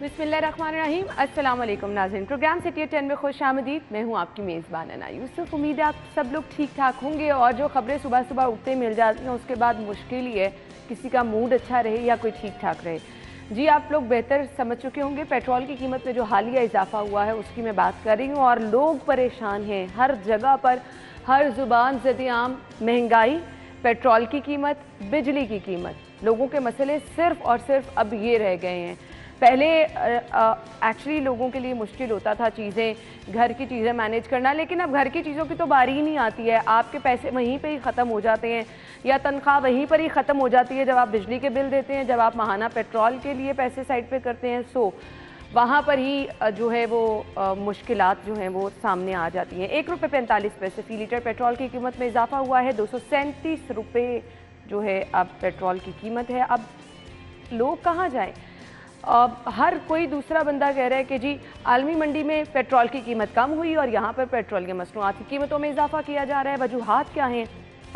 बिस्मिल्लाहिर्रहमानिर्रहीम। अस्सलाम वालेकुम नाज़रीन, प्रोग्राम सिटी 10 में खुश आमदीद। मैं हूँ आपकी मेज़बान अना यूसुफ। उम्मीद है आप सब लोग ठीक ठाक होंगे और जो खबरें सुबह सुबह उठते मिल जाती हैं उसके बाद मुश्किल ही है किसी का मूड अच्छा रहे या कोई ठीक ठाक रहे। जी आप लोग बेहतर समझ चुके होंगे पेट्रोल की कीमत में जो हालिया इजाफा हुआ है उसकी मैं बात कर रही हूँ और लोग परेशान हैं। हर जगह पर हर ज़ुबान ज़द-ए-आम महंगाई, पेट्रोल की कीमत, बिजली की कीमत, लोगों के मसले सिर्फ और सिर्फ अब ये रह गए हैं। पहले एक्चुअली लोगों के लिए मुश्किल होता था चीज़ें, घर की चीज़ें मैनेज करना, लेकिन अब घर की चीज़ों की तो बारी ही नहीं आती है। आपके पैसे वहीं पे ही ख़त्म हो जाते हैं या तनख्वाह वहीं पर ही ख़त्म हो जाती है जब आप बिजली के बिल देते हैं, जब आप माहाना पेट्रोल के लिए पैसे साइड पे करते हैं। सो वहाँ पर ही जो है वो मुश्किलात जो हैं वो सामने आ जाती हैं। ₹1.45 फ़ी लीटर पेट्रोल की कीमत में इजाफा हुआ है। ₹237 जो है अब पेट्रोल की कीमत है। अब लोग कहाँ जाएँ? हर कोई दूसरा बंदा कह रहा है कि जी आलमी मंडी में पेट्रोल की कीमत कम हुई और यहाँ पर पेट्रोल के मसनूआत की कीमतों में इजाफा किया जा रहा है। वजूहात क्या हैं?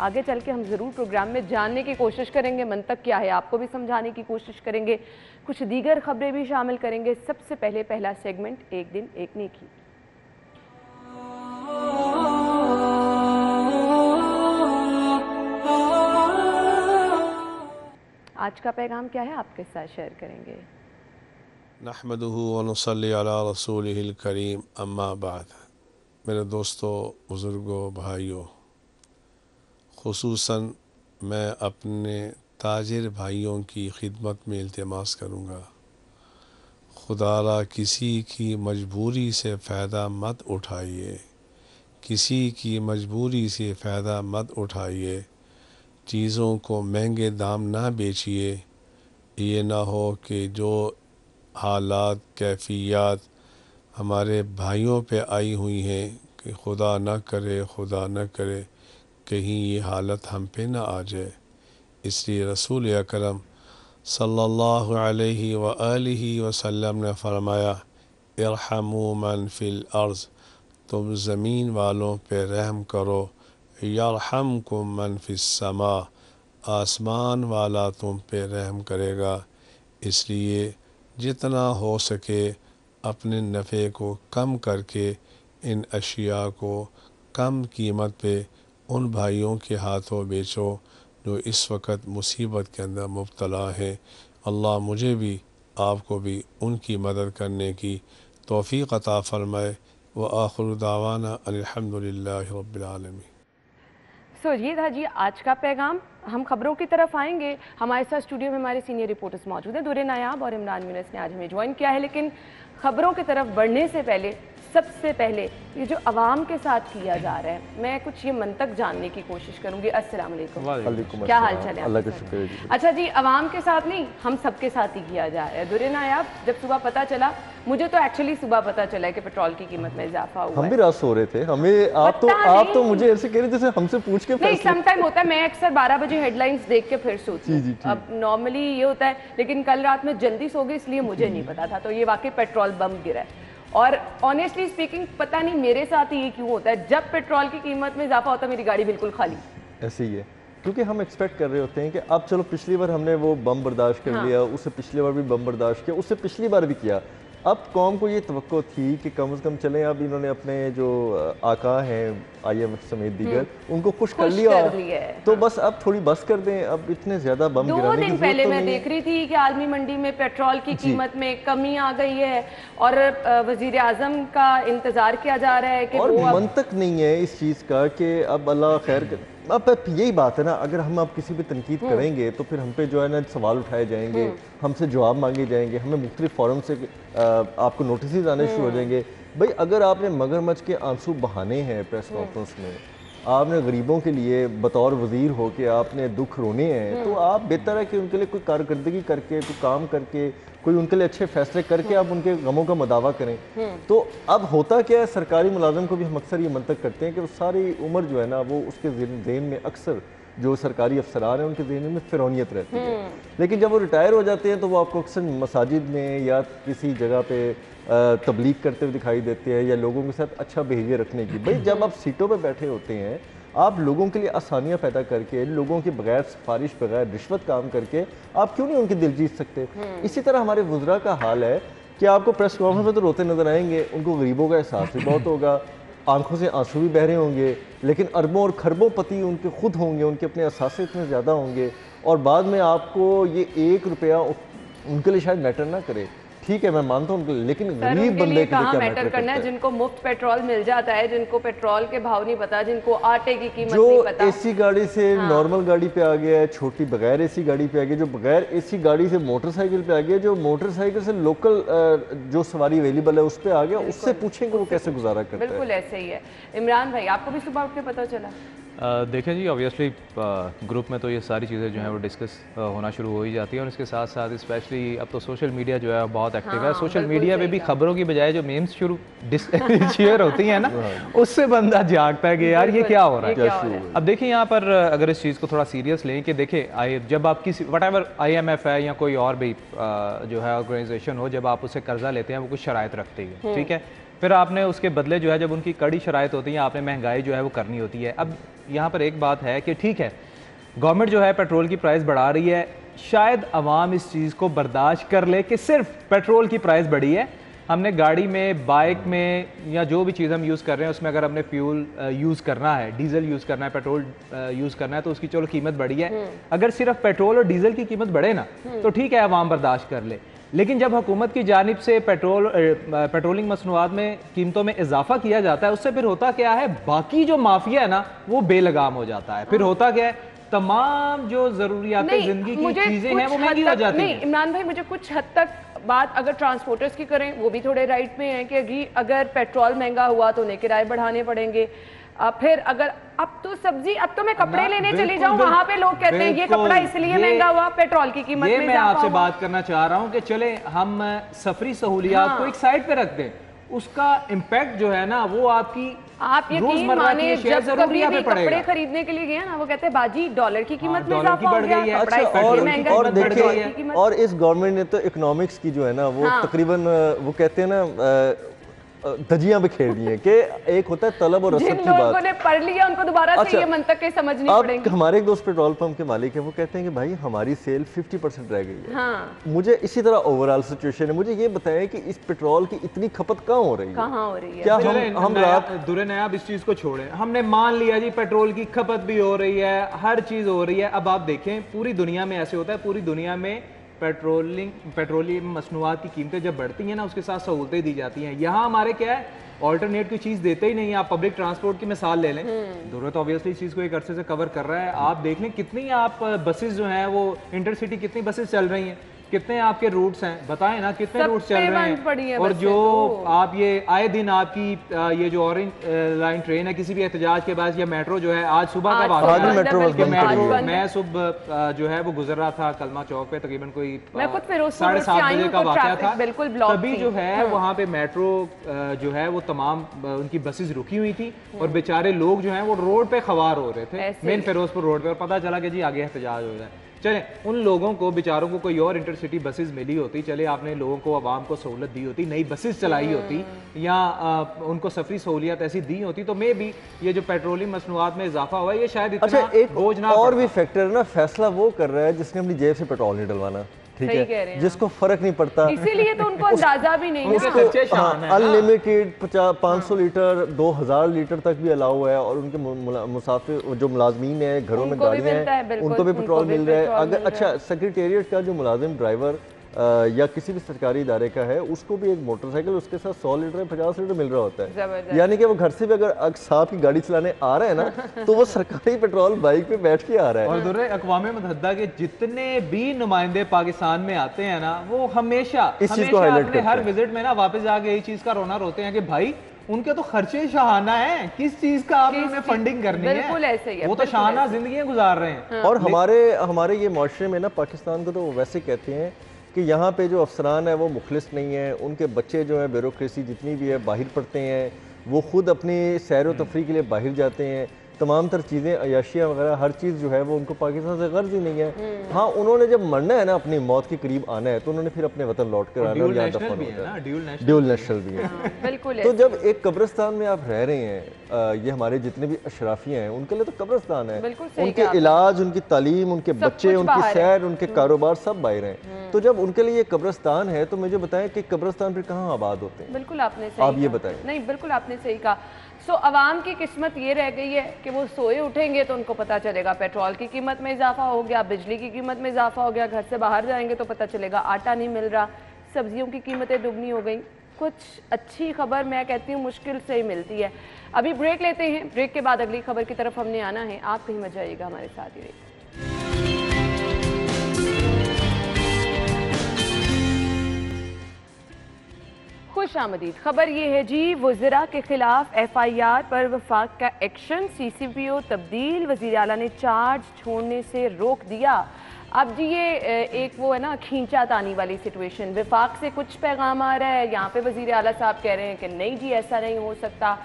आगे चल के हम ज़रूर प्रोग्राम में जानने की कोशिश करेंगे, मंतक क्या है आपको भी समझाने की कोशिश करेंगे, कुछ दीगर खबरें भी शामिल करेंगे। सबसे पहले पहला सेगमेंट एक दिन एक नेकी। आज का पैगाम क्या है आपके साथ शेयर करेंगे। नहमदुहु व नसल्ली अला रसूलिहिल करीम, अम्मा बाद। मेरे दोस्तों, बुज़ुर्गों, भाइयों, खुसूसन मैं अपने ताजिर भाइयों की खिदमत में इल्तिमास करूँगा, खुदारा किसी की मजबूरी से फ़ायदा मत उठाइए, किसी की मजबूरी से फ़ायदा मत उठाइए, चीज़ों को महंगे दाम ना बेचिए। ये ना हो कि जो हालात कैफियत हमारे भाइयों पे आई हुई हैं कि खुदा ना करे, खुदा ना करे कहीं ये हालत हम पे ना आ जाए। इसलिए रसूल अकरम सल्लल्लाहु अलैहि व आलिहि वसल्लम ने फरमाया, इरहमू मन फिल अर्ज़, तुम ज़मीन वालों पे रहम करो, यरहमकुम मन फिस समा, आसमान वाला तुम पे रहम करेगा। इसलिए जितना हो सके अपने नफ़े को कम करके इन अशिया को कम कीमत पे उन भाइयों के हाथों बेचो जो इस वक्त मुसीबत के अंदर मुब्तला हैं। अल्लाह मुझे भी आपको भी उनकी मदद करने की तौफीक अता फरमाए। व आखिर दावाना अल्हम्दुलिल्लाहि रब्बिल आलमीन। सो ये था जी आज का पैगाम। हम खबरों की तरफ आएंगे। हमारे साथ स्टूडियो में हमारे सीनियर रिपोर्टर्स मौजूद हैं, दुरे नायाब और इमरान यूनस ने आज हमें ज्वाइन किया है। लेकिन खबरों की तरफ बढ़ने से पहले सबसे पहले ये जो आवाम के साथ किया जा रहा है, मैं कुछ ये मंतक जानने की कोशिश करूँगी। अस्सलाम वालेकुम, क्या हाल चाल है? अल्लाह का शुक्र है। अच्छा जी, आवाम के साथ नहीं, हम सब के साथ ही किया जा रहा है। दुरे नायाब, जब सुबह पता चला, मुझे तो एक्चुअली सुबह पता चला है कि पेट्रोल की कीमत में इजाफा हुआ, हम भी रात सो रहे थे। हमें आप तो मुझे ऐसे कह रहे जैसे हमसे पूछ के नहीं। सम टाइम होता है, मैं अक्सर 12 बजे हेडलाइंस देख के फिर सोती हूँ। अब नॉर्मली ये होता है, लेकिन कल रात में जल्दी सो गई इसलिए मुझे नहीं पता था। तो ये वाकई पेट्रोल बम गिरा है और ऑनेस्टली स्पीकिंग पता नहीं मेरे साथ ही ये क्यों होता है, जब पेट्रोल की कीमत में इजाफा होता है मेरी गाड़ी बिल्कुल खाली। ऐसे ही है क्योंकि हम एक्सपेक्ट कर रहे होते हैं कि अब चलो पिछली बार हमने वो बम बर्दाश्त कर लिया, उससे पिछली बार भी बम बर्दाश्त किया, उससे पिछली बार भी किया। अब कौम को ये तवक्को थी कि कम से कम चलें, अब इन्होंने अपने जो आका हैं IMF समेत दीगर उनको खुश कर लिया, तो बस अब थोड़ी बस कर दें। अब इतने ज्यादा बम गिराने की जरूरत नहीं है। 2 दिन पहले मैं देख रही थी कि आलमी मंडी में पेट्रोल की कीमत में कमी आ गई है और वजीर आजम का इंतजार किया जा रहा है कि और मंतक नहीं है इस चीज़ का कि अब अल्लाह खैर। अब यही बात है ना, अगर हम आप किसी भी तनकीद करेंगे तो फिर हम पे जो है ना सवाल उठाए जाएंगे, हमसे जवाब मांगे जाएंगे, हमें मुख्तलिफ फॉरम से आपको नोटिस आने शुरू हो जाएंगे। भाई अगर आपने मगरमच्छ के आंसू बहाने हैं प्रेस कॉन्फ्रेंस में, आपने गरीबों के लिए बतौर वजीर हो के आपने दुख रोने हैं, तो आप बेहतर है कि उनके लिए कोई कारकर्दगी करके, कोई काम करके, कोई उनके लिए अच्छे फैसले करके आप उनके गमों का मदावा करें। तो अब होता क्या है, सरकारी मुलाजम को भी हम अक्सर ये मंतक करते हैं कि वो सारी उम्र जो है ना वो उसके ज़हन में अक्सर जो सरकारी अफसरान हैं उनके ज़हन में फिरौनियत रहती है, लेकिन जब वो रिटायर हो जाते हैं तो वो आपको अक्सर मसाजिद में या किसी जगह पे तबलीग करते हुए दिखाई देते हैं या लोगों के साथ अच्छा बिहेवियर रखने की। भाई जब आप सीटों पर बैठे होते हैं, आप लोगों के लिए आसानियाँ पैदा करके, लोगों के बगैर सिफारिश, बगैर रिश्वत काम करके आप क्यों नहीं उनके दिल जीत सकते? इसी तरह हमारे वुज़रा का हाल है कि आपको प्रेस कॉन्फ्रेंस में तो रोते नजर आएंगे, उनको गरीबों का एहसास भी बहुत होगा, आंखों से आंसू भी बह रहे होंगे, लेकिन अरबों और खरबों पति उनके खुद होंगे, उनके अपने असासे इतने ज़्यादा होंगे, और बाद में आपको ये एक रुपया उनके लिए शायद मैटर ना करे। ठीक है, मैं मानता हूँ, लेकिन गरीब बंदे के लिए क्या मैटर करना है, जिनको मुफ्त पेट्रोल मिल जाता है, जिनको पेट्रोल के भाव नहीं पता, जिनको आटे की कीमत नहीं पता, जो एसी गाड़ी से नॉर्मल गाड़ी पे आ गया है, छोटी बगैर एसी गाड़ी पे आ गया, जो बगैर एसी गाड़ी से मोटरसाइकिल पे आ गया, जो मोटरसाइकिल से लोकल जो सवारी अवेलेबल है उस पर आ गया, उससे पूछेंगे वो कैसे गुजारा करते हैं। बिल्कुल ऐसे ही है। इमरान भाई, आपको भी सुबह उठ के पता चला? देखें जी, ऑब्वियसली ग्रुप में तो ये सारी चीज़ें जो हैं वो डिस्कस होना शुरू हो ही जाती है, और इसके साथ साथ स्पेशली अब तो सोशल मीडिया जो है बहुत एक्टिव है। सोशल मीडिया पे भी खबरों की बजाय जो मीम्स शुरू शेयर होती हैं ना, उससे बंदा जागता है कि यार ये क्या हो रहा है। अब देखिए यहाँ पर अगर इस चीज़ को थोड़ा सीरियस लें कि देखें, जब आप किसी वट एवर IMF है या कोई और भी जो है ऑर्गेनाइजेशन हो, जब आप उससे कर्जा लेते हैं वो कुछ शराइत रखती है, ठीक है, फिर आपने उसके बदले जो है जब उनकी कड़ी शराइत होती है आपने महंगाई जो है वो करनी होती है। अब यहाँ पर एक बात है कि ठीक है, गवर्नमेंट जो है पेट्रोल की प्राइस बढ़ा रही है, शायद आवाम इस चीज़ को बर्दाश्त कर ले कि सिर्फ पेट्रोल की प्राइस बढ़ी है, हमने गाड़ी में, बाइक में या जो भी चीज़ हम यूज़ कर रहे हैं उसमें अगर हमने फ्यूल यूज़ करना है, डीजल यूज़ करना है, पेट्रोल यूज़ करना है, तो उसकी चलो कीमत बढ़ी है। अगर सिर्फ पेट्रोल और डीजल की कीमत बढ़े ना तो ठीक है, आवाम बर्दाश्त कर ले, लेकिन जब हुकूमत की जानिब से पेट्रोलिंग मसनूआत में कीमतों में इजाफा किया जाता है, उससे फिर होता क्या है, बाकी जो माफिया है ना वो बेलगाम हो जाता है। फिर होता क्या है, तमाम जो ज़रूरियात ज़िंदगी की चीज़ें हैं वो महंगी हो जाती हैं। इमरान भाई, मुझे कुछ हद तक बात अगर ट्रांसपोर्टर्स की करें वो भी थोड़े राइट में है कि अगर पेट्रोल महंगा हुआ तो उन्हें किराए बढ़ाने पड़ेंगे, फिर अगर अब तो सब्जी, अब तो मैं कपड़े लेने चली जाऊं, वहां पे लोग कहते हैं ये कपड़ा इसलिए महंगा हुआ, पेट्रोल की कीमत में। मैं आपसे बात करना चाह रहा हूं कि चले हम सफरी सहूलियात को एक साइड पे रख दें, उसका इम्पैक्ट जो है ना वो आपकी, आप यकीन माने जब कभी भी कपड़े खरीदने के लिए गए ना, वो कहते हैं बाजी डॉलर की कीमत में इजाफा हो गया, कपड़ा। और इस गवर्नमेंट ने तो इकोनॉमिक्स की जो है ना वो तकरीबन वो कहते हैं ना धजियां बिखेर दी है कि एक होता है तलब और रसद की बात। लोगों ने पढ़ लिया, उनको दोबारा से ये मंतके समझनी पड़ेंगे। हमारे एक दोस्त पेट्रोल पंप के मालिक है, वो कहते हैं कि भाई हमारी सेल 50% रह गई है। मुझे इसी तरह ओवरऑल सिचुएशन है, मुझे ये बताएं कि इस पेट्रोल की इतनी खपत कहाँ हो रही है, कहाँ हो रही है? क्या हम रात दुर्नायाब इस चीज को छोड़े, हमने मान लिया जी पेट्रोल की खपत भी हो रही है, हर चीज हो रही है। अब आप देखें पूरी दुनिया में ऐसे होता है, पूरी दुनिया में पेट्रोलियम मसनूआत की कीमतें जब बढ़ती हैं ना उसके साथ सहूलतें दी जाती हैं। यहाँ हमारे क्या है, ऑल्टरनेट कोई चीज़ देते ही नहीं। आप पब्लिक ट्रांसपोर्ट की मिसाल ले लें, जरूरत ऑब्वियसली इस चीज़ को एक अरसे से कवर कर रहा है। आप देख लें कितनी आप बसेस जो हैं वो इंटरसिटी कितनी बसेस चल रही हैं, कितने आपके रूट्स हैं, बताएं ना कितने रूट्स चल रहे हैं। और जो आप ये आए दिन आपकी ये जो ऑरेंज लाइन ट्रेन है किसी भी एहतजाज के बाद, या मेट्रो जो है आज सुबह का मेट्रो, मैं सुबह जो है वो गुजर रहा था कलमा चौक पे, तकरीबन कोई 7:30 बजे का वाक़या था, बिल्कुल ब्लॉक, तभी जो है वहाँ पे मेट्रो जो है वो तमाम उनकी बसेस रुकी हुई थी और बेचारे लोग जो है वो रोड पे खवार हो रहे थे, मेन फिरोजपुर रोड पे, और पता चला कि जी आगे एहतजाज हो रहा है। चले उन लोगों को बेचारों को कोई और इंटरसिटी बसेस मिली होती, चले आपने लोगों को, आवाम को सहूलत दी होती, नई बसेस चलाई होती, या उनको सफरी सहूलियत ऐसी दी होती, तो मे भी ये जो पेट्रोलियम मसनूआत में इजाफा हुआ ये शायद इतना एक बोझ ना। और भी फैक्टर ना, फैसला वो कर रहा है जिसने अपनी जेब से पेट्रोल नहीं डलवाना, ठीक है, जिसको फर्क नहीं पड़ता, इसीलिए तो उनको अंदाजा भी नहीं है। अनलिमिटेड 500 लीटर 2000 लीटर तक भी अलाउ है, और उनके मुसाफिर जो मुलाजमीन है घरों में गाड़ियाँ हैं उनको भी पेट्रोल मिल रहा है। अगर अच्छा सेक्रेटेरिएट का जो मुलाजिम ड्राइवर या किसी भी सरकारी इदारे का है उसको भी एक मोटरसाइकिल उसके साथ 100 लीटर 50 लीटर मिल रहा होता है, यानी कि वो घर से भी अगर साहब की गाड़ी चलाने आ रहा है ना तो वो सरकारी पेट्रोल बाइक पे बैठ के आ रहा है। और दुर्रे अक़वामे मुत्तहिदा के जितने भी नुमाइंदे पाकिस्तान में आते हैं ना वो हमेशा इस चीज़ को हाईलाइट करते हैं, हर विजिट में ना वापस जाके यही चीज़ का रोना रोते हैं कि भाई उनके तो खर्चे शाहाना है, किस चीज का आपने फंडिंग करनी है, बिल्कुल ऐसे ही है, वो तो शाहाना जिंदगी गुजार रहे हैं। और हमारे हमारे ये माशरे में ना पाकिस्तान को तो वैसे कहते हैं कि यहाँ पे जो अफसरान है वो मुखलिस नहीं है, उनके बच्चे जो है ब्यूरोक्रेसी जितनी भी है बाहर पढ़ते हैं, वो खुद अपनी सैर व तफरी के लिए बाहर जाते हैं, तमाम तर चीज़ें अयाशिया वगैरह हर चीज़ जो है वो उनको पाकिस्तान से गर्ज ही नहीं है। हाँ, उन्होंने जब मरना है ना, अपनी मौत के करीब आना है, तो उन्होंने फिर अपने वतन लौट कर आना है। ड्यूल नेशनल भी है, बिल्कुल। तो जब एक कब्रिस्तान में आप रह रहे हैं, ये हमारे जितने भी अशराफिया हैं उनके लिए तो कब्रिस्तान है, उनके इलाज, उनकी तालीम, उनके बच्चे, उनकी सैर, उनके कारोबार सब बाहर हैं। तो जब उनके लिए कब्रिस्तान है तो मुझे बताएं कि कब्रिस्तान फिर कहाँ आबाद होते हैं? बिल्कुल आपने सही, आप ये बताएं। नहीं, बिल्कुल आपने सही कहा। सो आवाम की किस्मत ये रह गई है कि वो सोए उठेंगे तो उनको पता चलेगा पेट्रोल की कीमत में इजाफा हो गया, बिजली की कीमत में इजाफा हो गया, घर से बाहर जाएंगे तो पता चलेगा आटा नहीं मिल रहा, सब्जियों की कीमतें दुगनी हो गई। कुछ अच्छी खबर मैं कहती हूँ मुश्किल से ही मिलती है। अभी ब्रेक लेते हैं, ब्रेक के बाद अगली खबर की तरफ हमने आना है, आप कहीं मत जाइएगा, हमारे साथ ही रहिए। खुश आमदीद। खबर ये है जी, वज़रा के खिलाफ FIR पर वफाक का एक्शन, CCPO तब्दील, वज़ीर आला ने चार्ज छोड़ने से रोक दिया। अब जी ये एक वो है ना खींचा तानी वाली सिचुएशन, वफाक से कुछ पैगाम आ रहा है, यहाँ पे वज़ीर आला साहब कह रहे हैं कि नहीं जी ऐसा नहीं हो सकता,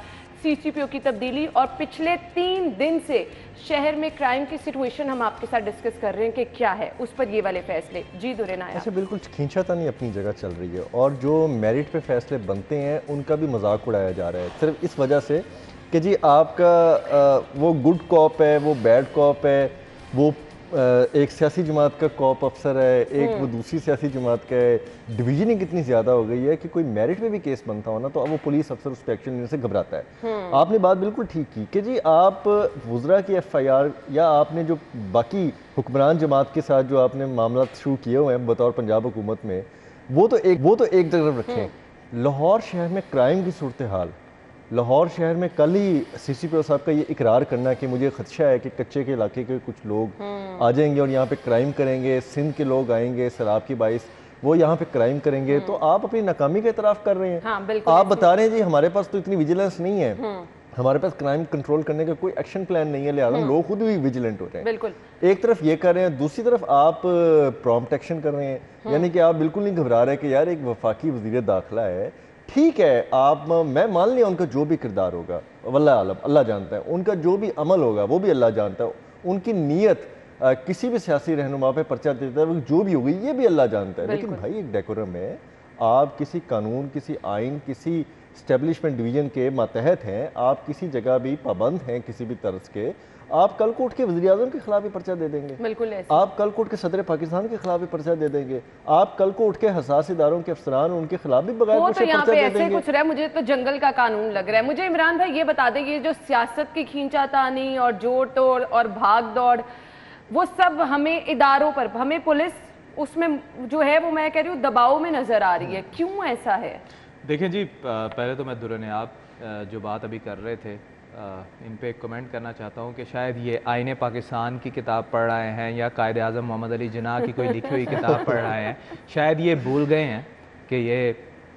CCPO की तब्दीली। और पिछले 3 दिन से शहर में क्राइम की सिचुएशन हम आपके साथ डिस्कस कर रहे हैं कि क्या है, उस पर ये वाले फैसले। जी दुरेना, ऐसे बिल्कुल खींचातानी अपनी जगह चल रही है और जो मेरिट पे फैसले बनते हैं उनका भी मजाक उड़ाया जा रहा है, सिर्फ इस वजह से कि जी आपका वो गुड कॉप है, वो बैड कॉप है, वो एक सियासी जमात का कॉप अफसर है, एक वो दूसरी सियासी जमात का है। डिवीजनिंग इतनी ज़्यादा हो गई है कि कोई मेरिट में भी केस बनता हो ना तो अब वो पुलिस अफसर उस पर एक्शन लेने से घबराता है। आपने बात बिल्कुल ठीक की कि जी आप वुजरा की FIR या आपने जो बाकी हुक्मरान जमात के साथ जो आपने मामला शुरू किए हुए हैं बतौर पंजाब हुकूमत में, वो तो एक तरफ रखें। लाहौर शहर में क्राइम की सूरत हाल, लाहौर शहर में कल ही CCPO साहब का ये इकरार करना कि मुझे खदशा है कि कच्चे के इलाके के कुछ लोग आ जाएंगे और यहाँ पे क्राइम करेंगे, सिंध के लोग आएंगे शराब की बाइस, वो यहाँ पे क्राइम करेंगे, तो आप अपनी नाकामी का इतराफ़ कर रहे हैं। हाँ, आप बता रहे हैं जी हमारे पास तो इतनी विजिलेंस नहीं है, हमारे पास क्राइम कंट्रोल करने का कोई एक्शन प्लान नहीं है, लिहाजा लोग खुद भी विजिलेंट हो रहे हैं। बिल्कुल, एक तरफ ये कर रहे हैं, दूसरी तरफ आप प्रॉम्प्ट एक्शन कर रहे हैं, यानी कि आप बिल्कुल नहीं घबरा रहे कि यार एक वफाकी वज़ीर दाखिला है, ठीक है आप, मैं मान लिया उनका जो भी किरदार होगा वल्लाह आलम, अल्लाह जानता है, उनका जो भी अमल होगा वो भी अल्लाह जानता है, उनकी नीयत किसी भी सियासी रहनुमा पे पर्चा देता है जो भी होगी ये भी अल्लाह जानता है, लेकिन भाई एक डेकोरम है, आप किसी कानून, किसी आइन, किसी एस्टेब्लिशमेंट डिवीजन के मातहत हैं, आप किसी जगह भी पाबंद हैं किसी भी तर्ज के। आप कल कोर्ट के वज़ीर-ए-आज़म के खिलाफ भी पर्चा दे देंगे, बिल्कुल ऐसे। आप कल कोर्ट के सदर पाकिस्तान के खिलाफ भी पर्चा दे देंगे, आप कल कोर्ट के हसास इदारों के अफसरान उनके खिलाफ भी बगैर पूछे पर्चा दे देंगे। कुछ रहा है, मुझे तो जंगल का कानून लग रहा है। मुझे इमरान भाई ये बता दें ये जो सियासत की खींचातानी और जोड़ तोड़ और भाग दौड़ वो सब हमें इदारों पर, हमें पुलिस उसमें जो है वो मैं कह रही हूँ दबाव में नजर आ रही है, क्यों ऐसा है? देखें जी, पहले तो मैं दुराने आप जो बात अभी कर रहे थे इन पे कमेंट करना चाहता हूँ कि शायद ये आईने पाकिस्तान की किताब पढ़ रहे हैं या कायद आज़म मोहम्मद अली जिन्ना की कोई लिखी हुई किताब पढ़ रहे हैं, शायद ये भूल गए हैं कि ये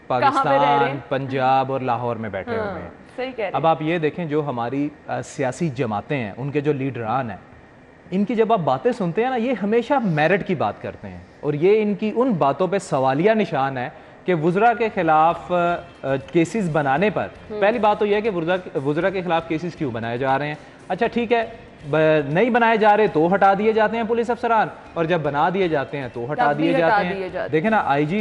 पाकिस्तान, पंजाब और लाहौर में बैठे हुए हैं। सही कह रहे हैं। अब आप ये देखें जो हमारी सियासी जमातें हैं, उनके जो लीडरान हैं, इनकी जब आप बातें सुनते हैं ना, ये हमेशा मेरिट की बात करते हैं और ये इनकी उन बातों पर सवालिया निशान है कि वुजरा के खिलाफ केसेस बनाने पर। पहली बात तो यह है कि वुजरा के खिलाफ केसेस क्यों बनाए जा रहे हैं? अच्छा ठीक है, नहीं बनाए जा रहे तो हटा दिए जाते हैं पुलिस अफसरान, और जब बना दिए जाते हैं तो हटा दिए जाते हैं। देखें ना, IG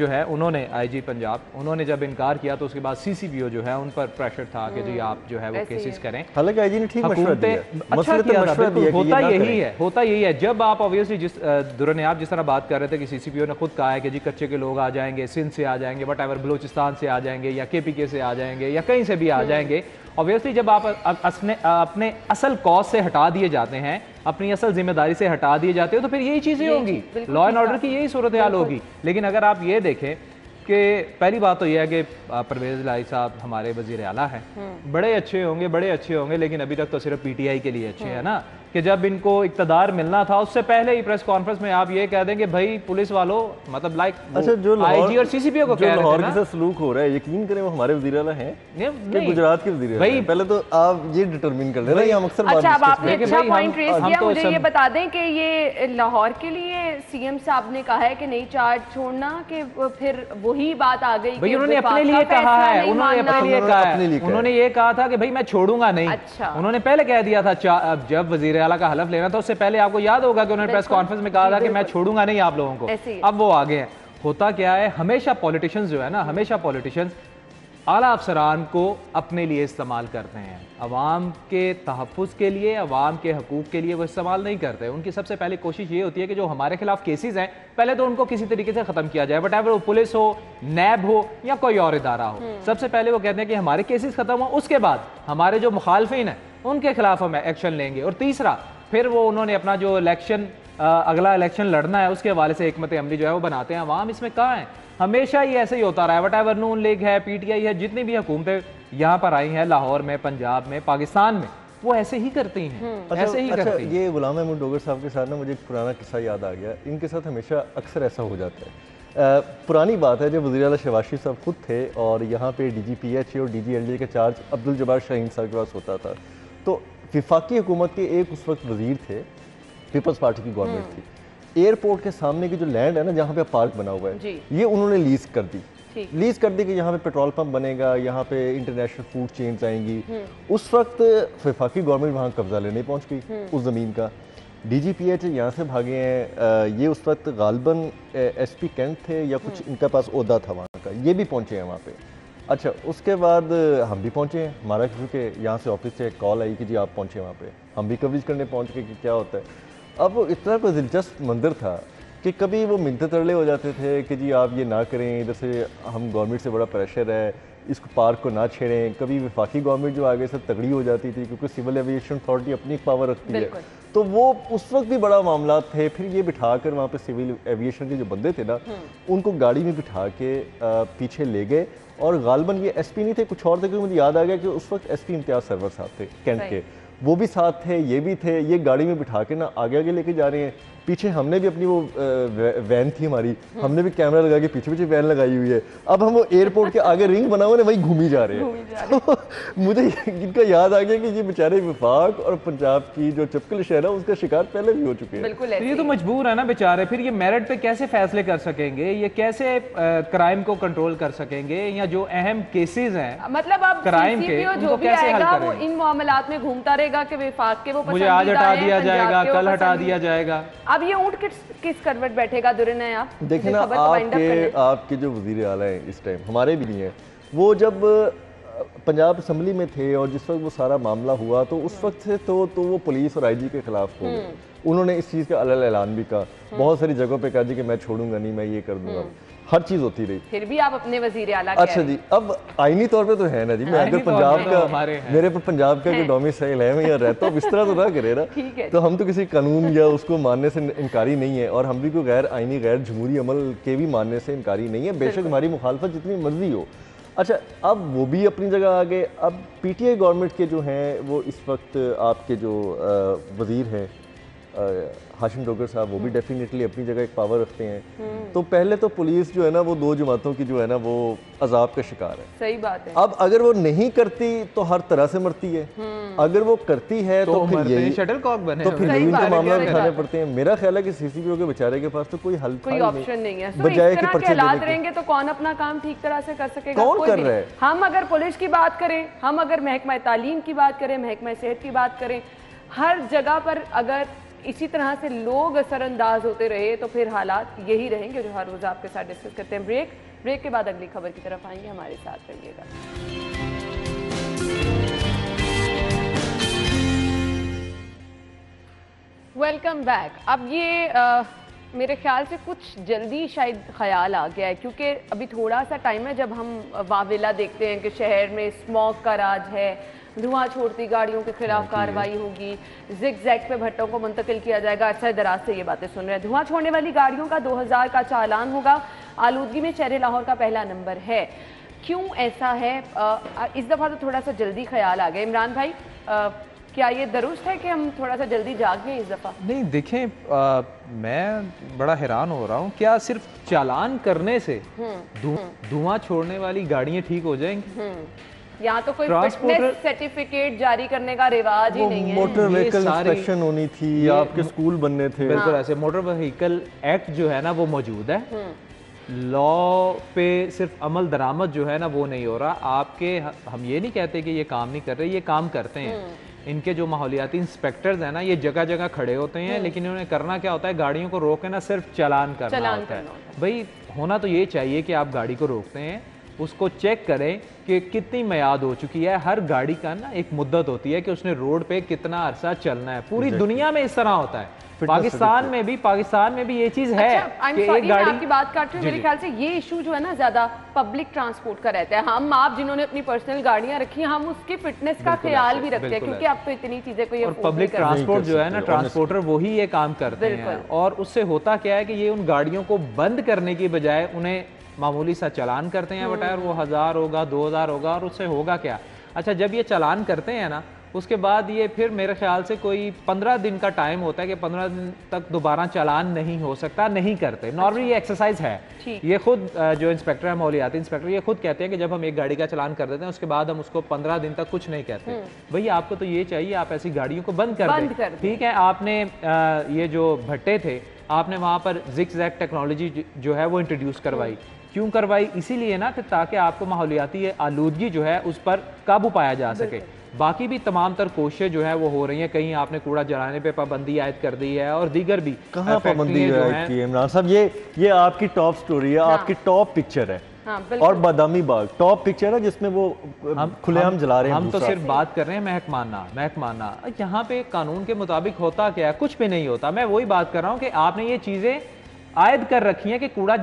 जो है उन्होंने, IG पंजाब, उन्होंने जब इनकार किया तो उसके बाद CCPO जो है उन पर प्रेशर था कि जी आप जो है वो केसेस करें। हालांकि IG ने ठीक मशवरा दिया। होता यही है, होता यही है। जब आप ऑब्वियसली जिस दुराने आप जिस तरह बात कर रहे थे कि CCPO ने खुद कहा है कि जी कच्चे के लोग आ जाएंगे, सिंध से आ जाएंगे, वट एवर बलोचिस्तान से आ जाएंगे या KPK से आ जाएंगे या कहीं से भी आ जाएंगे। ऑब्वियसली जब आप अपने असल कॉज से हटा दिए जाते हैं, अपनी असल जिम्मेदारी से हटा दिए जाते हो, तो फिर यही चीज़ें होंगी, लॉ एंड ऑर्डर की यही सूरत हाल होगी। लेकिन अगर आप ये देखें कि पहली बात तो यह है कि परवेज़ लाई साहब हमारे वज़ीर आला हैं, बड़े अच्छे होंगे, बड़े अच्छे होंगे, लेकिन अभी तक तो सिर्फ PTI के लिए अच्छे हैं ना, कि जब इनको इक़्तिदार मिलना था उससे पहले ही प्रेस कॉन्फ्रेंस में आप ये कह दें कि भाई पुलिस वालों, मतलब लाइक IG और CCPO को कह रहे हैं सलूक हो रहा है, यकीन करें वो हमारे वज़ीर आला हैं कि गुजरात के वज़ीर आला हैं। पहले तो आप ये डिटरमिन कर ले रहे हैं। हम अक्सर, अच्छा आप आपने अच्छा पॉइंट रेज़ किया, मुझे ये बता दें कि ये लाहौर के लिए सीएम साहब ने कहा है कि नहीं चार्ज छोड़ना, कि फिर वही बात आ गई कि उन्होंने अपने लिए कहा है, उन्होंने ये कहा था कि भाई मैं छोड़ूंगा नहीं। अच्छा, उन्होंने पहले कह दिया था जब वजीर आला का हलफ लेना था उससे पहले आपको याद होगा कि उन्होंने प्रेस कॉन्फ्रेंस में कहा था कि मैं छोड़ूंगा नहीं आप लोगों को। अब वो आगे हैं। होता क्या है, हमेशा पॉलिटिशियंस जो है ना, हमेशा पॉलिटिशियंस आला अफसरान को अपने लिए इस्तेमाल करते हैं, अवाम के तहफ़्फ़ुज़ के लिए, अवाम के हकूक़ के लिए वो इस्तेमाल नहीं करते। उनकी सबसे पहली कोशिश ये होती है कि जो हमारे खिलाफ केसेस हैं पहले तो उनको किसी तरीके से ख़त्म किया जाए, बट वो पुलिस हो, नैब हो या कोई और इदारा हो, सबसे पहले वो कहते हैं कि हमारे केसेस ख़त्म हो, उसके बाद हमारे जो मुखालफिन हैं उनके खिलाफ हम एक्शन लेंगे। और तीसरा फिर वो उन्होंने अपना जो इलेक्शन अगला इलेक्शन लड़ना है उसके हवाले से हमत अमली जो है वो बनाते हैं। अवाम इसमें कहाँ है, हमेशा ही ऐसे ही होता रहा है। वट एवर नून लीग है, पीटीआई है, जितनी भी हुकूमतें यहाँ पर आई हैं, लाहौर में, पंजाब में, पाकिस्तान में, वो ऐसे ही करती हैं। ऐसे ही करती हैं। ये गुलाम अहमद डोगर साहब के साथ ना मुझे एक पुराना किस्सा याद आ गया। इनके साथ हमेशा अक्सर ऐसा हो जाता है। पुरानी बात है, जब वज़ीर आला शहबाज शरीफ साहब खुद थे और यहाँ पे DG PHA और DG LDA का चार्ज अब्दुल जब्बार शाहीन साहब के पास होता था, तो वफाकी हुकूमत के एक उस वक्त वज़ीर थे, पीपल्स पार्टी की गवर्नमेंट थी, एयरपोर्ट के सामने की जो लैंड है ना जहाँ पे पार्क बना हुआ है, ये उन्होंने लीज कर दी। कि यहाँ पे पेट्रोल पंप बनेगा, यहाँ पे इंटरनेशनल फूड चेन्स आएंगी। उस वक्त वफाकी गवर्नमेंट वहाँ कब्जा लेने पहुँच गई उस ज़मीन का। DG PHA यहाँ से भागे हैं, ये उस वक्त गालबन SP कैंट थे या कुछ इनका पास ओहदा था वहाँ का, ये भी पहुँचे हैं वहाँ पे। अच्छा, उसके बाद हम भी पहुँचे हैं, हमारा क्योंकि यहाँ से ऑफिस से कॉल आई कि जी आप पहुँचे वहाँ पे, हम भी कवरेज करने पहुँच गए कि क्या होता है। अब वो इतना कोई दिलचस्प मंदिर था कि कभी वो मिनते तरले हो जाते थे कि जी आप ये ना करें, इधर से हम गवर्नमेंट से बड़ा प्रेशर है, इसको पार्क को ना छेड़ें। कभी वफाकी गवर्नमेंट जो आगे से तगड़ी हो जाती थी क्योंकि सिविल एविएशन अथॉरिटी अपनी एक पावर रखती है, तो वो उस वक्त भी बड़ा मामला थे। फिर ये बिठा कर वहाँ पर सिविल एविएशन के जो बंदे थे ना उनको गाड़ी में बिठा के पीछे ले गए, और गालबन ये SP नहीं थे, कुछ और थे, क्योंकि मुझे याद आ गया कि उस वक्त SP इम्तियाज़ सरवर साहब थे कैंट के, वो भी साथ थे, ये भी थे। ये गाड़ी में बिठा के ना आगे आगे लेके जा रहे हैं, पीछे हमने भी अपनी वो वैन थी हमारी, हमने भी कैमरा लगा के पीछे पीछे वैन लगाई हुई है। अब हम वो एयरपोर्ट के आगे रिंग बना हुआ है वहीं घूमी जा रहे हैं। तो मुझे इनका याद आ गया कि ये बेचारे विफाक और पंजाब की जो चपकलिश है ना उसका शिकार पहले भी हो चुके हैं। बिल्कुल, ये तो मजबूर है ना बेचारे, फिर ये मेरिट पे कैसे फैसले कर सकेंगे, ये कैसे क्राइम को कंट्रोल कर सकेंगे, या जो अहम केसेज हैं, मतलब अब क्राइम के इन मामलात में घूमता रहे कि विफाक के वो मुझे आज हटा दिया जाएगा, कल हटा दिया जाएगा। अब ये ऊंट किस करवट बैठेगा दुर्न है। आप देखिए ना, आपके जो वजीर आला है इस टाइम, हमारे भी नहीं है, वो जब पंजाब असम्बली में थे और जिस वक्त वो सारा मामला हुआ तो उस वक्त से तो वो पुलिस और IG के खिलाफ हो गए। उन्होंने इस चीज़ का अलग ऐलान भी कहा, बहुत सारी जगहों पे कहा जी कि मैं छोड़ूंगा नहीं, मैं ये कर दूंगा, हर चीज होती रही। फिर भी आप अपने वजीर आला के अच्छा जी, अब आईनी तौर पे तो है ना जी, मैं अगर पंजाब का, मेरे पर पंजाब का जो डोमिसाइल है मैं यहाँ रहता हूँ, इस तरह तो ना करे ना, तो हम तो किसी कानून या उसको मानने से इनकारी नहीं है, और हम भी कोई गैर आईनी, गैर जमहूरी अमल के भी मानने से इनकारी नहीं है, बेशक हमारी मुखालफत जितनी मर्जी हो। अच्छा, अब वो भी अपनी जगह आ गए। अब PTI गवर्नमेंट के जो हैं वो इस वक्त आपके जो वज़ीर हैं हाशिम डोगर साहब, वो भी डेफिनेटली अपनी जगह एक पावर रखते हैं। तो पहले तो पुलिस जो है ना वो दो जमातों की जो है ना वो अजाब का शिकार है। सही बात है। अब अगर वो नहीं करती तो हर तरह से मरती है, अगर वो करती है तो फिर यही शटलकॉक बने, तो फिर यही मामला उठाने पड़ते हैं। मेरा ख्याल है कि CCPO के बेचारे के पास तो कोई हल ऑप्शन नहीं है, बजाय के पर्चे रहेंगे तो कौन अपना काम ठीक तरह से कर सकेगा, कौन कर रहा है। हम अगर पुलिस की बात करें, हम अगर महकमा तालीम की बात करें, महकमा सेहत की बात करें, हर जगह पर अगर इसी तरह से लोग असरअंदाज होते रहे तो फिर हालात यही रहेंगे जो हर रोज आपके साथ डिस्कस करते हैं। ब्रेक के बाद अगली खबर की तरफ आएंगे, हमारे साथ रहिएगा। Welcome back. अब ये मेरे ख्याल से कुछ जल्दी शायद ख्याल आ गया है, क्योंकि अभी थोड़ा सा टाइम है जब हम वावेला देखते हैं कि शहर में स्मॉग का राज है, धुआं छोड़ती गाड़ियों के खिलाफ कार्रवाई होगी, जिग-जैग पे भट्टों को मुंतकिल किया जाएगा, अरसे दराज से ये बातें सुन रहे हैं। धुआं छोड़ने वाली गाड़ियों का 2000 का चालान होगा, आलूदगी में शहर लाहौर का पहला नंबर है। क्यों ऐसा है? इस दफ़ा तो थोड़ा सा जल्दी ख्याल आ गया। इमरान भाई, क्या ये दुरुस्त है कि हम थोड़ा सा जल्दी जाग गए इस दफ़ा? नहीं देखें, मैं बड़ा हैरान हो रहा हूँ, क्या सिर्फ चालान करने से धुआं छोड़ने वाली गाड़ियाँ ठीक हो जाएंगी? यहाँ तो कोई फिटनेस सर्टिफिकेट जारी करने का रिवाज ही नहीं है। मोटर व्हीकल इंस्पेक्शन होनी थी, आपके स्कूल बनने थे। बिल्कुल ऐसे मोटर व्हीकल एक्ट जो है ना वो मौजूद है, लॉ पे सिर्फ अमल दरामद जो है ना वो नहीं हो रहा। आपके हम ये नहीं कहते कि ये काम नहीं कर रहे, ये काम करते हैं। इनके जो माहौलियाती इंस्पेक्टर्स हैं ना ये जगह जगह खड़े होते हैं, लेकिन उन्हें करना क्या होता है, गाड़ियों को रोक के ना सिर्फ चलान करना होता है। भाई होना तो ये चाहिए कि आप गाड़ी को रोकते हैं उसको चेक करें कि कितनी मियाद हो चुकी है। हर गाड़ी का ना एक मुद्दत होती है कि उसने रोड पे कितना अरसा चलना है। पूरी दुनिया में इस तरह होता है, पाकिस्तान में भी ये चीज है। अच्छा, कि एक गाड़ी की बात काट रही हूं, मेरे ख्याल से ये इशू जो है ना ज्यादा पब्लिक ट्रांसपोर्ट का रहता है। हम आप जिन्होंने अपनी पर्सनल गाड़ियां रखी, हम उसकी फिटनेस का ख्याल भी रखते हैं क्योंकि अब तो इतनी चीजें कोई पब्लिक ट्रांसपोर्ट जो है ना ट्रांसपोर्टर वही ये काम करते हैं। और उससे होता क्या है कि ये उन गाड़ियों को बंद करने की बजाय उन्हें मामूली सा चलान करते हैं। बट यार वो 1000 होगा, 2000 होगा, और उससे होगा क्या। अच्छा जब ये चलान करते हैं ना उसके बाद ये फिर मेरे ख्याल से कोई 15 दिन का टाइम होता है कि 15 दिन तक दोबारा चालान नहीं हो सकता, नहीं करते। नॉर्मली ये एक्सरसाइज है। ये खुद जो इंस्पेक्टर है माहौलियाती इंस्पेक्टर ये खुद कहते हैं कि जब हम एक गाड़ी का चालान कर देते हैं उसके बाद हम उसको 15 दिन तक कुछ नहीं कहते। भाई आपको तो ये चाहिए आप ऐसी गाड़ियों को बंद कर दें। ठीक है, आपने ये जो भट्टे थे आपने वहाँ पर ज़िग-ज़ैग टेक्नोलॉजी जो है वो इंट्रोड्यूस करवाई। क्यों करवाई? इसीलिए ना कि ताकि आपको माहौलियाती आलूदगी जो है उस पर काबू पाया जा सके। बाकी भी तमाम तर कोशिशें जो है वो हो रही हैं। कहीं आपने कूड़ा जलाने पे पाबंदी आयद कर दी है और दीगर भी। कहाँ पाबंदी आयद की है इमरान साहब? ये आपकी टॉप स्टोरी है, आपकी टॉप पिक्चर है। और बादामी बाग टॉप पिक्चर है जिसमें वो खुलेआम जला रहे हैं। हम तो सिर्फ बात कर रहे हैं महकमाना। यहाँ पे कानून के मुताबिक होता क्या है? कुछ भी नहीं होता। मैं वही बात कर रहा हूँ कि आपने ये चीजें आयद कर रखी है कि कूड़ा